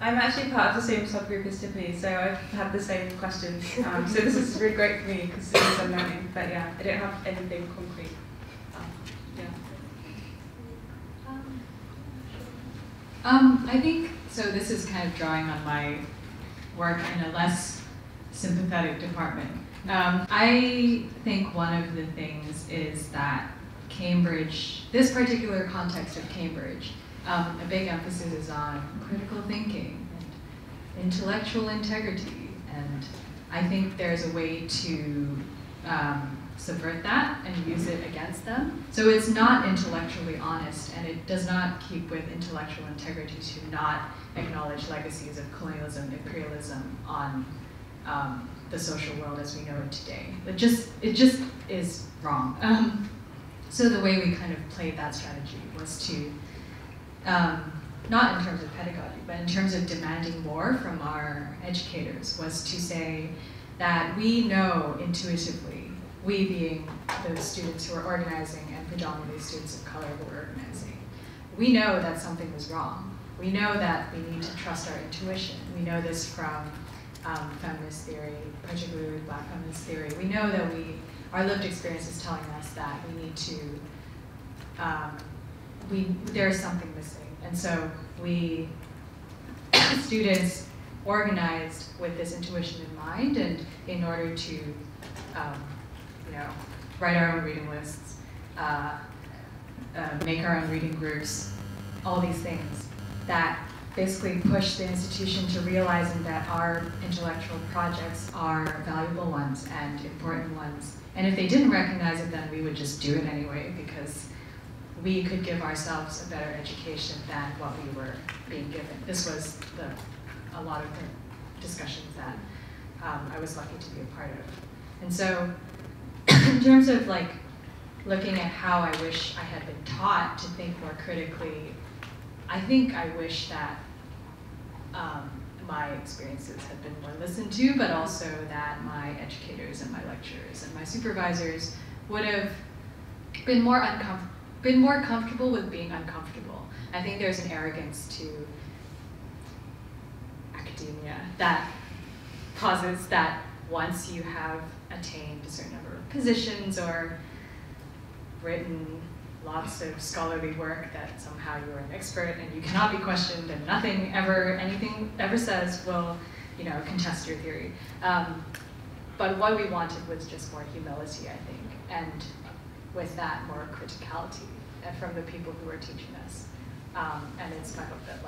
I'm actually part of the same subgroup as Tiffany, so I've had the same questions. So this is really great for me because it is learning. But yeah, I don't have anything concrete. Yeah. I think so. This is kind of drawing on my work in a less sympathetic department. I think one of the things is that Cambridge, this particular context of Cambridge. A big emphasis is on critical thinking and intellectual integrity, and I think there's a way to subvert that and use it against them. So it's not intellectually honest, and it does not keep with intellectual integrity to not acknowledge legacies of colonialism, imperialism on the social world as we know it today. It just is wrong. So the way we kind of played that strategy was to not in terms of pedagogy, but in terms of demanding more from our educators, was to say that we know intuitively, we being those students who are organizing and predominantly students of color who are organizing, we know that something was wrong. We know that we need to trust our intuition. We know this from feminist theory, particularly Black feminist theory. We know that our lived experience is telling us that we need to there's something missing. And so we, students, organized with this intuition in mind, and in order to write our own reading lists, make our own reading groups, all these things that basically push the institution to realizing that our intellectual projects are valuable ones and important ones. And if they didn't recognize it, then we would just do it anyway, because we could give ourselves a better education than what we were being given. This was a lot of the discussions that I was lucky to be a part of. And so in terms of like looking at how I wish I had been taught to think more critically, I think I wish that my experiences had been more listened to, but also that my educators and my lecturers and my supervisors would have been more uncomfortable, been more comfortable with being uncomfortable. I think there's an arrogance to academia that causes that once you have attained a certain number of positions or written lots of scholarly work, that somehow you are an expert and you cannot be questioned, and nothing ever, anything ever says will, contest your theory. But what we wanted was just more humility, I think, and with that, more criticality from the people who are teaching us. And it's my hope that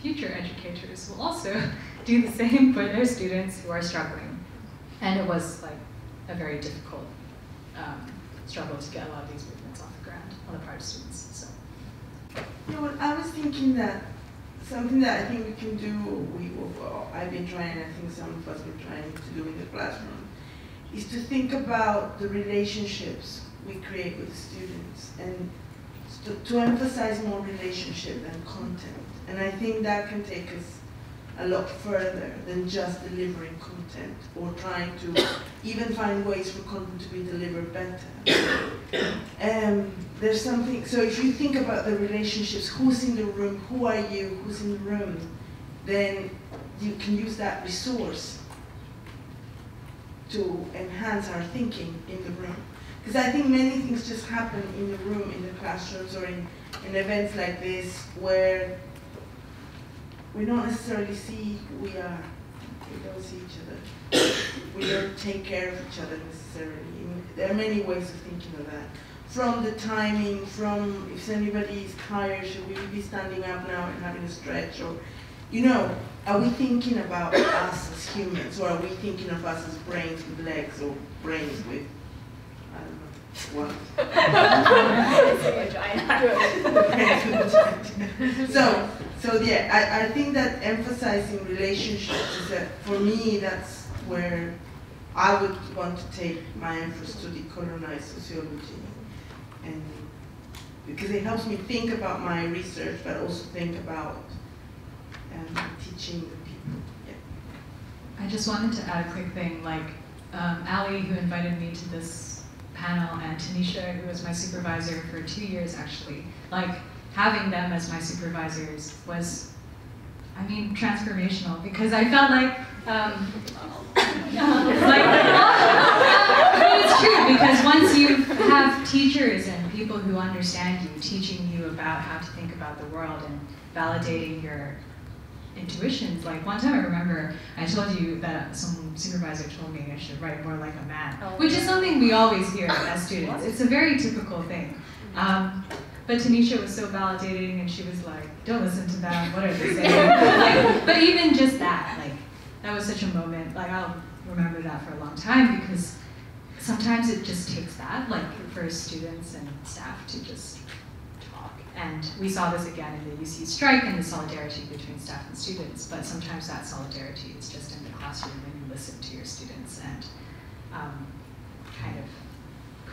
future educators will also do the same for their students who are struggling. And it was a very difficult struggle to get a lot of these movements off the ground on the part of students. So. Yeah, well, I was thinking that something that I think we can do, I've been trying, I think some of us have been trying to do in the classroom, is to think about the relationships we create with students, and to emphasize more relationship than content. And I think that can take us a lot further than just delivering content or trying to even find ways for content to be delivered better. There's something, so if you think about the relationships, who's in the room, who are you, who's in the room, then you can use that resource to enhance our thinking in the room. Because I think many things just happen in the room, in the classrooms, or in events like this, where we don't necessarily see who we are. We don't see each other. We don't take care of each other necessarily. There are many ways of thinking of that. From the timing, from if anybody is tired, should we be standing up now and having a stretch, or, are we thinking about us as humans, or are we thinking of us as brains with legs, or brains with, I don't know, what? So yeah, I think that emphasizing relationships is that, for me, that's where I would want to take my efforts to decolonize sociology, and because it helps me think about my research, but also think about teaching the people. Yeah. I just wanted to add a quick thing. Allie, who invited me to this panel, and Tanisha, who was my supervisor for 2 years actually, like having them as my supervisors was, I mean, transformational, because I felt like, but it's true, because once you have teachers and people who understand you, teaching you about how to think about the world and validating your intuitions. Like one time I remember, I told you that some supervisor told me I should write more like a man, which is something we always hear as students. It's a very typical thing. But Tanisha was so validating, and she was like, don't listen to them, what are they saying? Like, but even just that, like, that was such a moment, like I'll remember that for a long time, because sometimes it just takes that, like for students and staff to just talk. And we saw this again in the UCU strike and the solidarity between staff and students, but sometimes that solidarity is just in the classroom when you listen to your students and kind of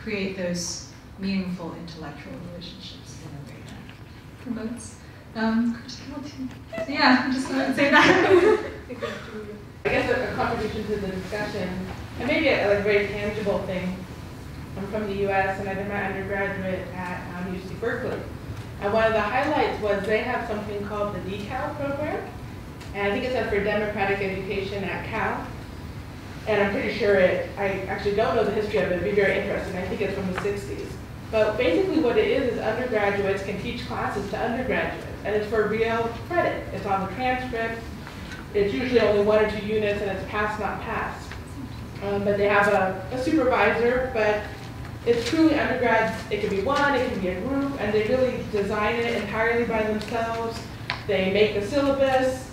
create those meaningful intellectual relationships in a way that promotes criticality. So yeah, I just wanted to say that. I guess a contribution to the discussion, and maybe a very tangible thing. I'm from the U.S. and I did my undergraduate at UC Berkeley. And one of the highlights was they have something called the DECAL program, and I think it's up for Democratic Education at Cal. And I'm pretty sure I actually don't know the history of it, it'd be very interesting. I think it's from the 60s. But basically what it is undergraduates can teach classes to undergraduates, and it's for real credit. It's on the transcript. It's usually only 1 or 2 units, and it's pass, not pass. But they have a supervisor, but it's truly undergrads. It can be one, it can be a group, and they really design it entirely by themselves. They make the syllabus,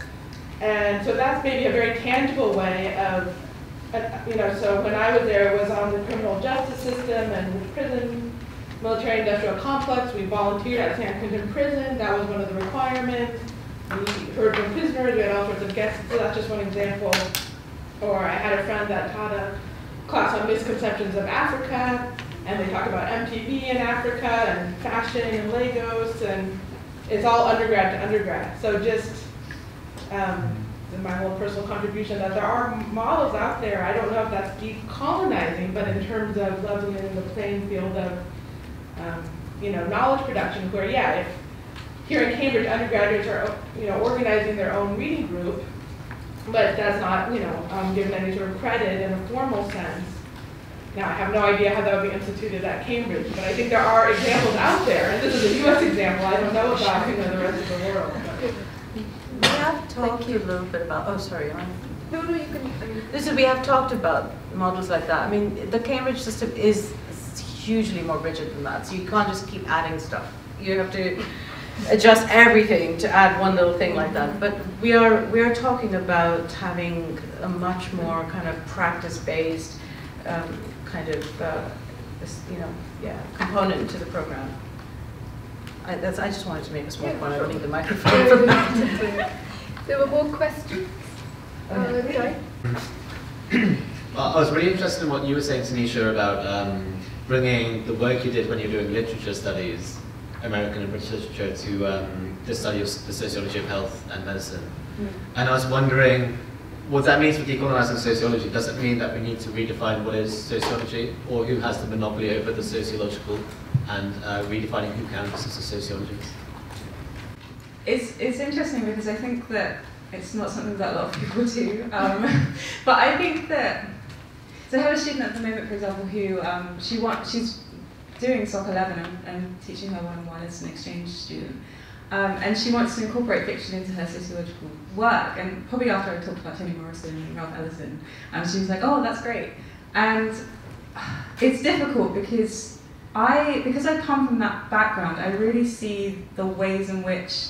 and so that's maybe a very tangible way of, you know, so when I was there, it was on the criminal justice system and prison, military industrial complex. We volunteered at San Quentin Prison. That was one of the requirements. We heard from prisoners, we had all sorts of guests, so that's just one example. Or I had a friend that taught a class on misconceptions of Africa, and they talk about MTV in Africa, and fashion in Lagos, and it's all undergrad to undergrad. So just my whole personal contribution that there are models out there, I don't know if that's decolonizing, but in terms of leveling the playing field of you know, knowledge production, where yeah, if here in Cambridge, undergraduates are, you know, organizing their own reading group, but that's not, you know, given any sort of credit in a formal sense. Now, I have no idea how that would be instituted at Cambridge, but I think there are examples out there, and this is a U.S. example. I don't know about, you know, the rest of the world. We have talked a little bit about. Oh, sorry. No, you can. Listen, we have talked about models like that. I mean, the Cambridge system is hugely more rigid than that, so you can't just keep adding stuff. You have to adjust everything to add one little thing like that. But we are talking about having a much more kind of practice-based kind of you know, yeah, component to the program. I just wanted to make a small point. I don't need the microphone for that. There were more questions. Well, I was really interested in what you were saying, Tanisha, about bringing the work you did when you were doing literature studies, American and British literature, to the study of the sociology of health and medicine. Mm. And I was wondering what that means for decolonizing sociology. Does it mean that we need to redefine what is sociology, or who has the monopoly over the sociological, and redefining who counts as a sociologist? It's interesting, because I think that it's not something that a lot of people do. But I think that, so I have a student at the moment, for example, who she's doing SOC 11, and teaching her one-on-one as an exchange student. And she wants to incorporate fiction into her sociological work. And probably after I talked about Toni Morrison and Ralph Ellison, she was like, oh, that's great. And it's difficult because I come from that background, I really see the ways in which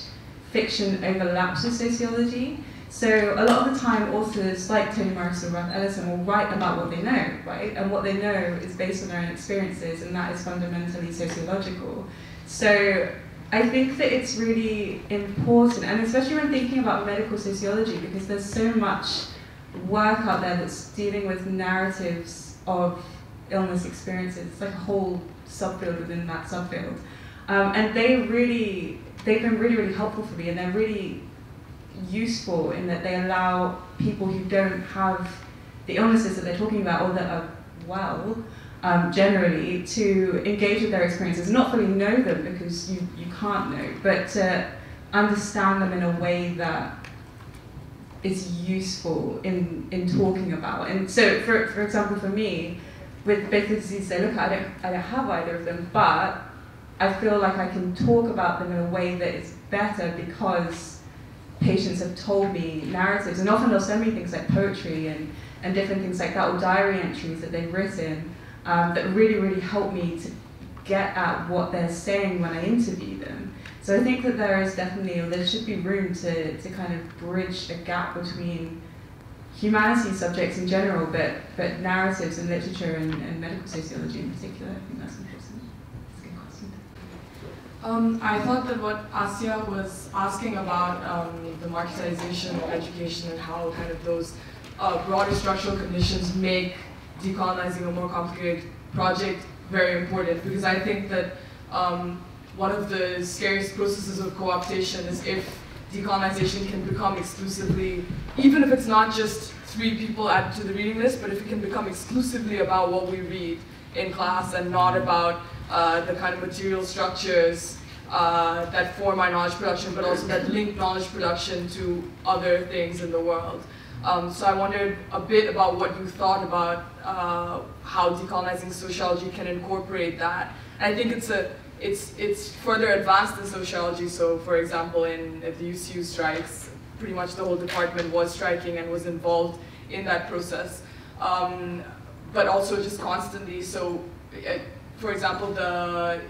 fiction overlaps with sociology. So a lot of the time authors like Toni Morrison or Ralph Ellison will write about what they know, right? And what they know is based on their own experiences, and that is fundamentally sociological. So I think that it's really important, and especially when thinking about medical sociology, because there's so much work out there that's dealing with narratives of illness experiences. It's like a whole subfield within that subfield. And they've been really, really helpful for me, and they're really useful in that they allow people who don't have the illnesses that they're talking about, or that are well, generally, to engage with their experiences, not fully know them because you can't know, but to understand them in a way that is useful in talking about. And so, for example, for me, with Baker disease, say, look, I don't have either of them, but I feel like I can talk about them in a way that is better because patients have told me narratives, and often they'll send me things like poetry and different things like that, or diary entries that they've written that really, really help me to get at what they're saying when I interview them. So I think that there is definitely, or there should be room to kind of bridge the gap between humanities subjects in general, but narratives and literature and medical sociology in particular. I think that's important. That's a good question. I thought that what Asiya was asking about the marketization of education and how kind of those broader structural conditions make decolonizing a more complicated project very important, because I think that one of the scariest processes of co-optation is if decolonization can become exclusively, even if it's not just three people added to the reading list, but if it can become exclusively about what we read in class and not about the kind of material structures that form our knowledge production, but also that link knowledge production to other things in the world. So I wondered a bit about what you thought about how decolonizing sociology can incorporate that. And I think it's further advanced in sociology. So for example, at the UCU strikes, pretty much the whole department was striking and was involved in that process, but also just constantly. So for example, the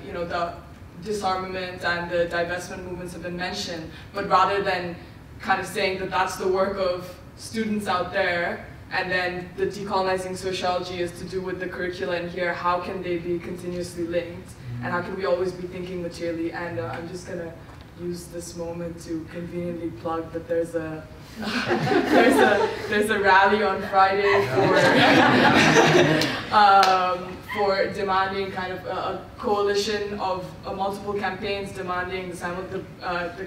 disarmament and the divestment movements have been mentioned, but rather than kind of saying that that's the work of students out there, and then the decolonizing sociology is to do with the curricula in here, how can they be continuously linked? And how can we always be thinking materially? And I'm just gonna use this moment to conveniently plug that there's a there's a rally on Friday for demanding kind of a coalition of multiple campaigns demanding the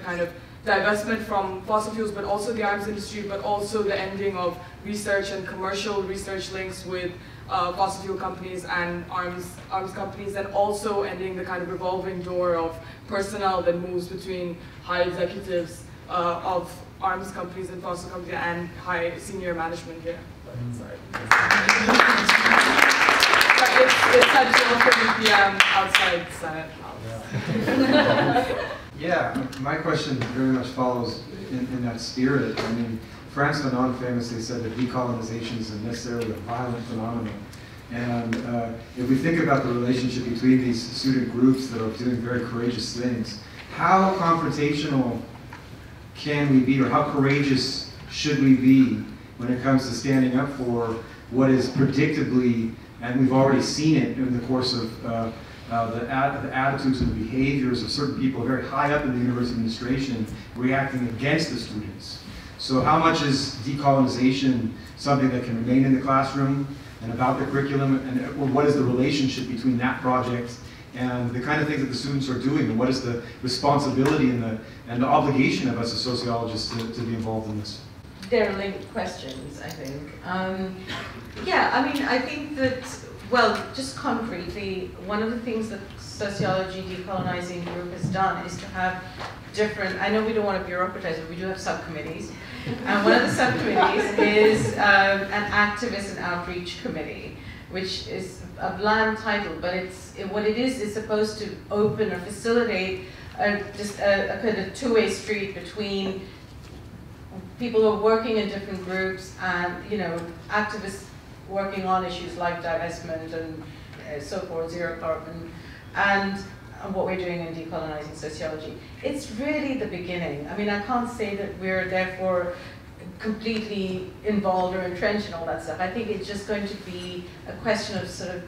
kind of divestment from fossil fuels, but also the arms industry, but also the ending of research and commercial research links with fossil fuel companies and arms companies, and also ending the kind of revolving door of personnel that moves between high executives of arms companies and fossil companies and high senior management here. But, sorry. It's at 4:30 p.m. outside Senate House. Yeah. Yeah, my question very much follows in that spirit. I mean, Franz Fanon famously said that decolonization is necessarily a violent phenomenon. And if we think about the relationship between these student groups that are doing very courageous things, how confrontational can we be, or how courageous should we be when it comes to standing up for what is predictably, and we've already seen it in the course of the attitudes and the behaviors of certain people very high up in the university administration reacting against the students. So how much is decolonization something that can remain in the classroom and about the curriculum, and or what is the relationship between that project and the kind of things that the students are doing, and what is the responsibility and the obligation of us as sociologists to be involved in this? They're linked questions, I think. Yeah, I mean, I think that, well, just concretely, one of the things that Sociology Decolonizing Group has done is to have different, I know we don't want to bureaucratize, but we do have subcommittees. And one of the subcommittees is an activist and outreach committee, which is a bland title, but what it is supposed to open or facilitate just a kind of two-way street between people who are working in different groups and, you know, activists working on issues like divestment and so forth, zero carbon, and what we're doing in decolonizing sociology. It's really the beginning. I mean, I can't say that we're therefore completely involved or entrenched in all that stuff. I think it's just going to be a question of sort of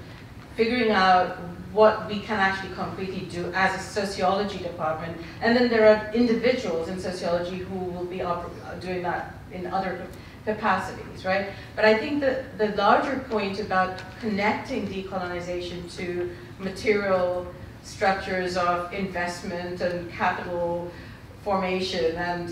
figuring out what we can actually concretely do as a sociology department. And then there are individuals in sociology who will be doing that in other capacities, right? But I think that the larger point about connecting decolonization to material structures of investment and capital formation and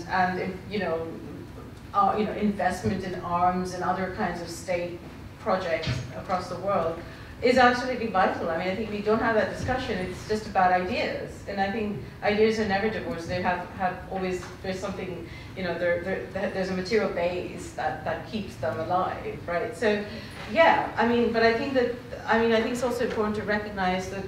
investment in arms and other kinds of state projects across the world, is absolutely vital. I mean, I think we don't have that discussion. It's just about ideas, and I think ideas are never divorced. They have always, there's something, you know, there's a material base that keeps them alive, right? So, yeah, I mean, but I think it's also important to recognize that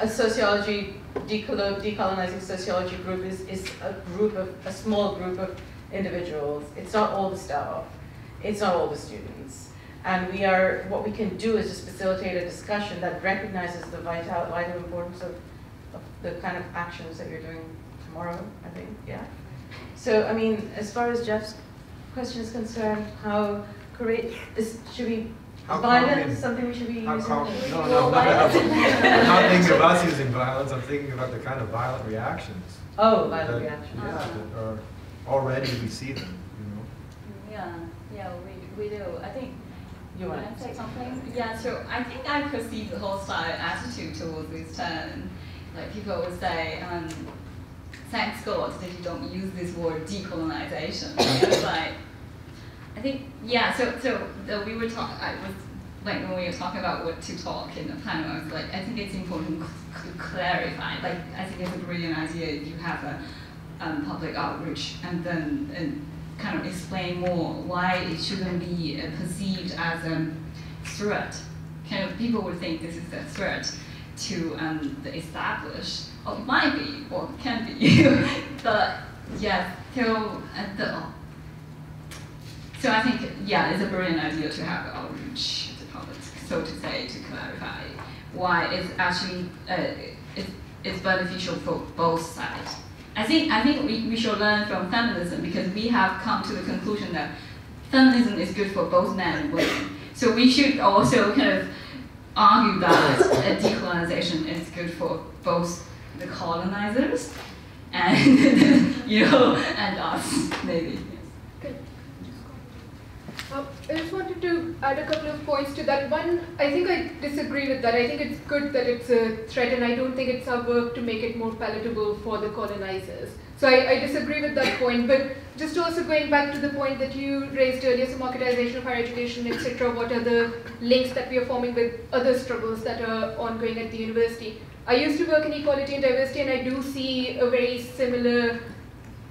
a sociology, decolonizing sociology group is a small group of individuals. It's not all the staff. It's not all the students. And we are, what we can do is just facilitate a discussion that recognizes the vital importance of the kind of actions that you're doing tomorrow, I think, yeah. So, I mean, as far as Jeff's question is concerned, how courageous, should we, is violence something we should be using? I'm not thinking of us using violence, I'm thinking about the kind of violent reactions. Oh, violent reactions. Yeah, that are already, we see them, you know? Yeah, yeah, we do, I think. You want to say something? Yeah, so I think I perceive the hostile attitude towards this term. Like people would say, thanks God that you don't use this word decolonization. It's like, I think, yeah, so we were talking, I was, like when we were talking about what to talk in the panel, I was like, I think it's important to clarify. Like, I think it's a brilliant idea if you have a public outreach and then, kind of explain more why it shouldn't be perceived as a threat. Kind of people would think this is a threat to the established, or might be, or can be. But yeah, so I think yeah, it's a brilliant idea to have outreach to the public, so to say, to clarify why it's actually it's beneficial for both sides. I think we should learn from feminism because we have come to the conclusion that feminism is good for both men and women. So we should also kind of argue that decolonization is good for both the colonizers and you know and us maybe. Yes. I just wanted to add a couple of points to that. One, I think I disagree with that. I think it's good that it's a threat, and I don't think it's our work to make it more palatable for the colonizers. So I disagree with that point. But just also going back to the point that you raised earlier, so marketization of higher education, etc., what are the links that we are forming with other struggles that are ongoing at the university? I used to work in equality and diversity, and I do see a very similar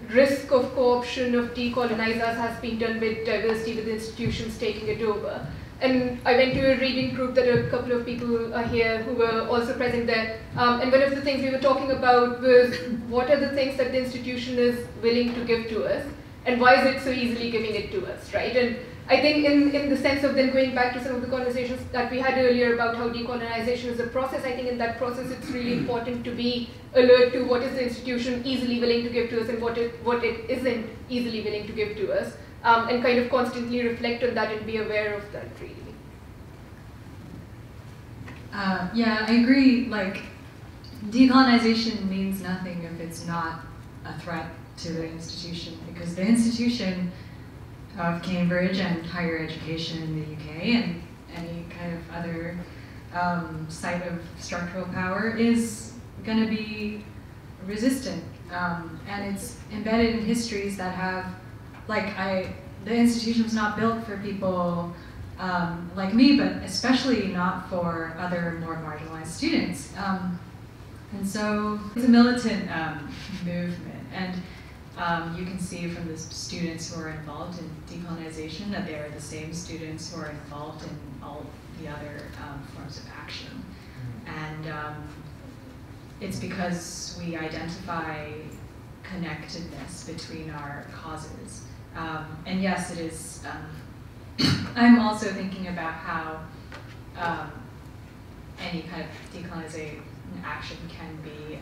risk of co-option of decolonizers has been done with diversity, with institutions taking it over. And I went to a reading group that a couple of people are here who were also present there. And one of the things we were talking about was what are the things that the institution is willing to give to us and why is it so easily giving it to us, right? And I think in the sense of then going back to some of the conversations that we had earlier about how decolonization is a process, I think in that process it's really important to be alert to what is the institution easily willing to give to us and what it isn't easily willing to give to us, and kind of constantly reflect on that and be aware of that really. Yeah, I agree, like decolonization means nothing if it's not a threat to the institution, because the institution of Cambridge and higher education in the UK and any kind of other site of structural power is going to be resistant, and it's embedded in histories that have, like, the institution was not built for people like me, but especially not for other more marginalized students, and so it's a militant movement, and you can see from the students who are involved in decolonization that they are the same students who are involved in all the other forms of action. And it's because we identify connectedness between our causes. And yes, it is, I'm also thinking about how any kind of decolonization action can be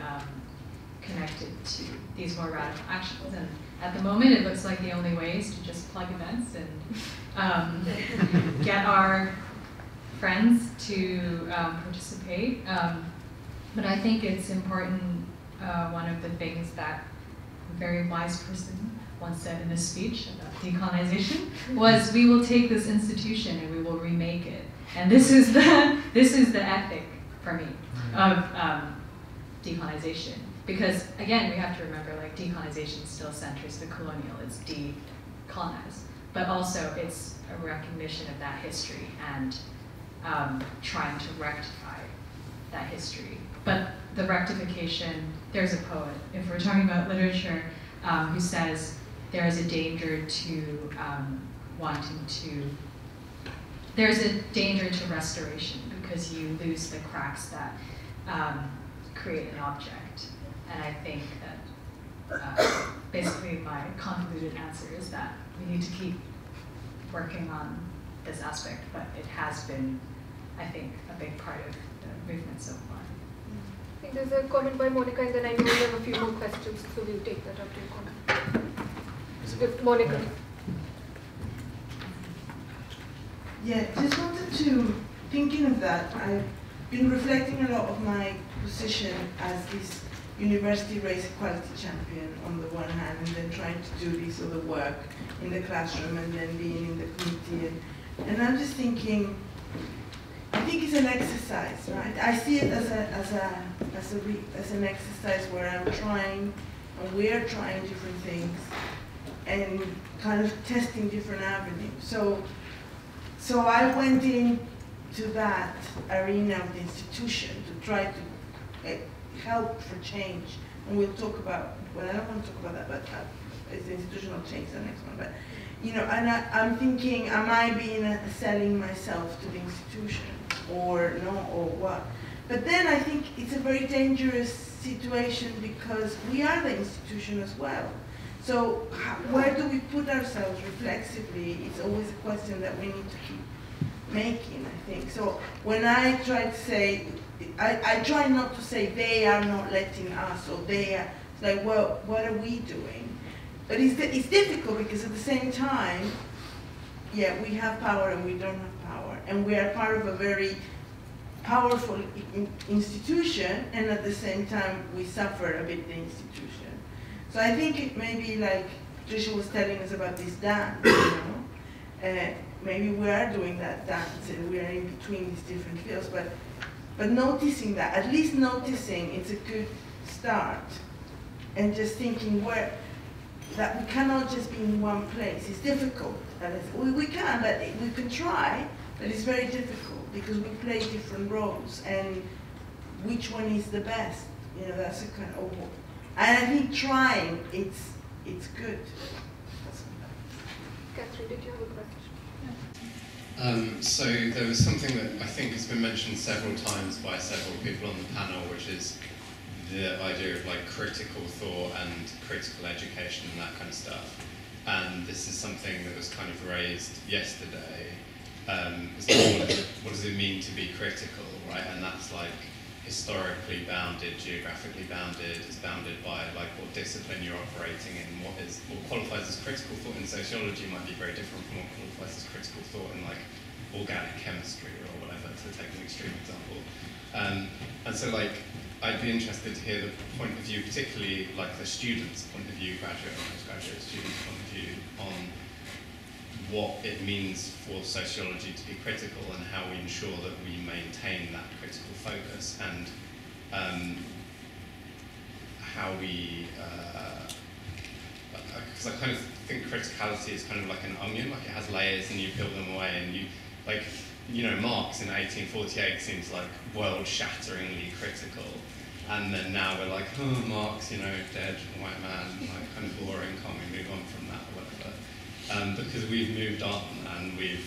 connected to these more radical actions, and at the moment it looks like the only way is to just plug events and get our friends to participate, but I think it's important, one of the things that a very wise person once said in a speech about decolonization was, we will take this institution and we will remake it, and this is the ethic for me of decolonization. Because again, we have to remember, like, decolonization still centers the colonial, it's decolonized, but also it's a recognition of that history and trying to rectify that history. But the rectification, there's a poet, if we're talking about literature, who says there is a danger to there's a danger to restoration because you lose the cracks that create an object. And I think that basically my convoluted answer is that we need to keep working on this aspect, but it has been, I think, a big part of the movement so far. I think there's a comment by Monica, and then I know we have a few more questions, so we'll take that up to your comment. Monica. Yeah, just wanted to, thinking of that, I've been reflecting a lot of my position as this university race equality champion on the one hand, and then trying to do this other work in the classroom, and then being in the committee. And I'm just thinking, I think it's an exercise, right? I see it as an exercise where I'm trying, and we're trying different things, and kind of testing different avenues. So I went into that arena of the institution to try to help for change, and we'll talk about, well, I don't want to talk about that, but it's institutional change, the next one, but, you know, and I'm thinking, am I being selling myself to the institution, or no, or what? But then I think it's a very dangerous situation because we are the institution as well. So where do we put ourselves reflexively? It's always a question that we need to keep making, I think. So when I try to say, I try not to say they are not letting us, or they are, it's like, well, what are we doing? But it's difficult because at the same time, yeah, we have power and we don't have power. And we are part of a very powerful institution, and at the same time, we suffer a bit the institution. So I think it may be like Patricia was telling us about this dance, you know? Maybe we are doing that dance and we are in between these different fields, but noticing that, at least noticing, it's a good start. And just thinking where, that we cannot just be in one place. It's difficult. We can, but we can try, but it's very difficult because we play different roles and which one is the best? You know, that's a kind of, and I think trying, it's good. Catherine, did you have a question? Yeah. So there was something that I think has been mentioned several times by several people on the panel, which is the idea of like critical thought and critical education and that kind of stuff. And this is something that was kind of raised yesterday. It's like, what does it mean to be critical, right? And that's like, historically bounded, geographically bounded, is bounded by like what discipline you're operating in. What qualifies as critical thought in sociology might be very different from what qualifies as critical thought in like organic chemistry or whatever, to take an extreme example. And so like, I'd be interested to hear the point of view, particularly like the students' point of view, graduate and postgraduate students' point of view on what it means for sociology to be critical and how we ensure that we maintain that critical focus, and how we, because I kind of think criticality is kind of like an onion, like it has layers and you peel them away, and you, like, you know, Marx in 1848 seems like world-shatteringly critical, and then now we're like, oh, Marx, you know, dead, white man, like kind of boring, can't we move on from that or whatever. Because we've moved on and we've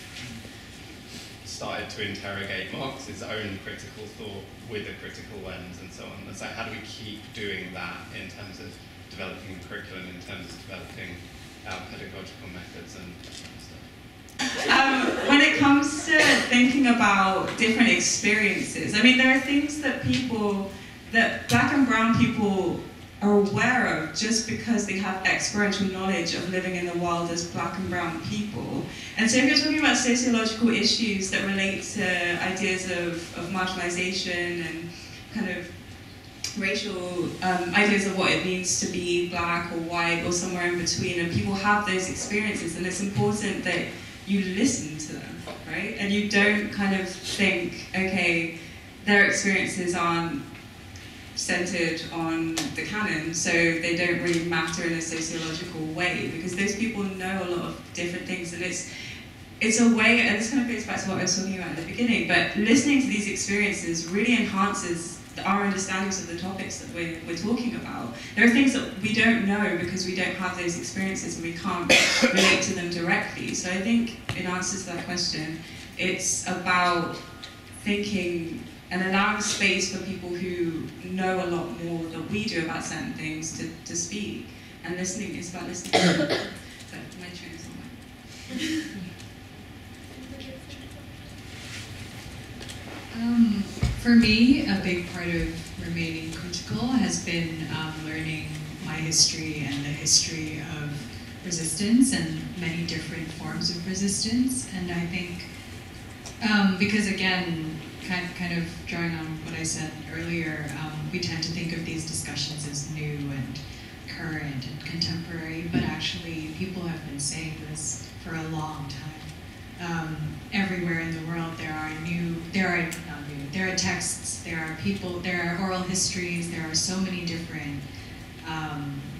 started to interrogate Marx's own critical thought with a critical lens and so on. And so how do we keep doing that in terms of developing the curriculum, in terms of developing our pedagogical methods and that kind of stuff? When it comes to thinking about different experiences, I mean, there are things that people, that black and brown people are aware of just because they have experiential knowledge of living in the world as black and brown people. And so if you're talking about sociological issues that relate to ideas of marginalization and kind of racial ideas of what it means to be black or white or somewhere in between, and people have those experiences, and it's important that you listen to them, right? And you don't kind of think, okay, their experiences aren't centered on the canon, so they don't really matter in a sociological way, because those people know a lot of different things, and it's it's a way, and this kind of goes back to what I was talking about at the beginning, but listening to these experiences really enhances our understandings of the topics that we're talking about. There are things that we don't know because we don't have those experiences and we can't relate to them directly. So I think, in answer to that question, it's about thinking and allowing space for people who know a lot more than we do about certain things to speak. And listening is about listening. So, my train is on. For me, a big part of remaining critical has been learning my history and the history of resistance and many different forms of resistance. And I think, because again, kind of drawing on what I said earlier, we tend to think of these discussions as new and current and contemporary, but actually people have been saying this for a long time. Everywhere in the world there are texts, there are people, there are oral histories, there are so many different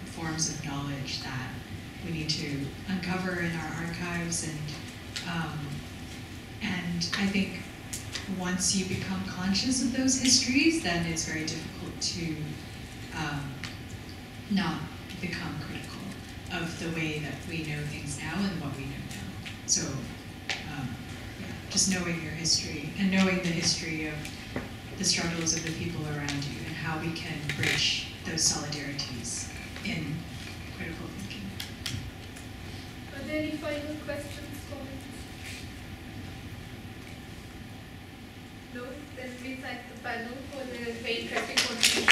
forms of knowledge that we need to uncover in our archives. And I think once you become conscious of those histories, then it's very difficult to not become critical of the way that we know things now and what we know now. So just knowing your history and knowing the history of the struggles of the people around you and how we can bridge those solidarities in critical thinking. Are there any final questions, comments? No? Then we thank the panel for the very interesting contribution.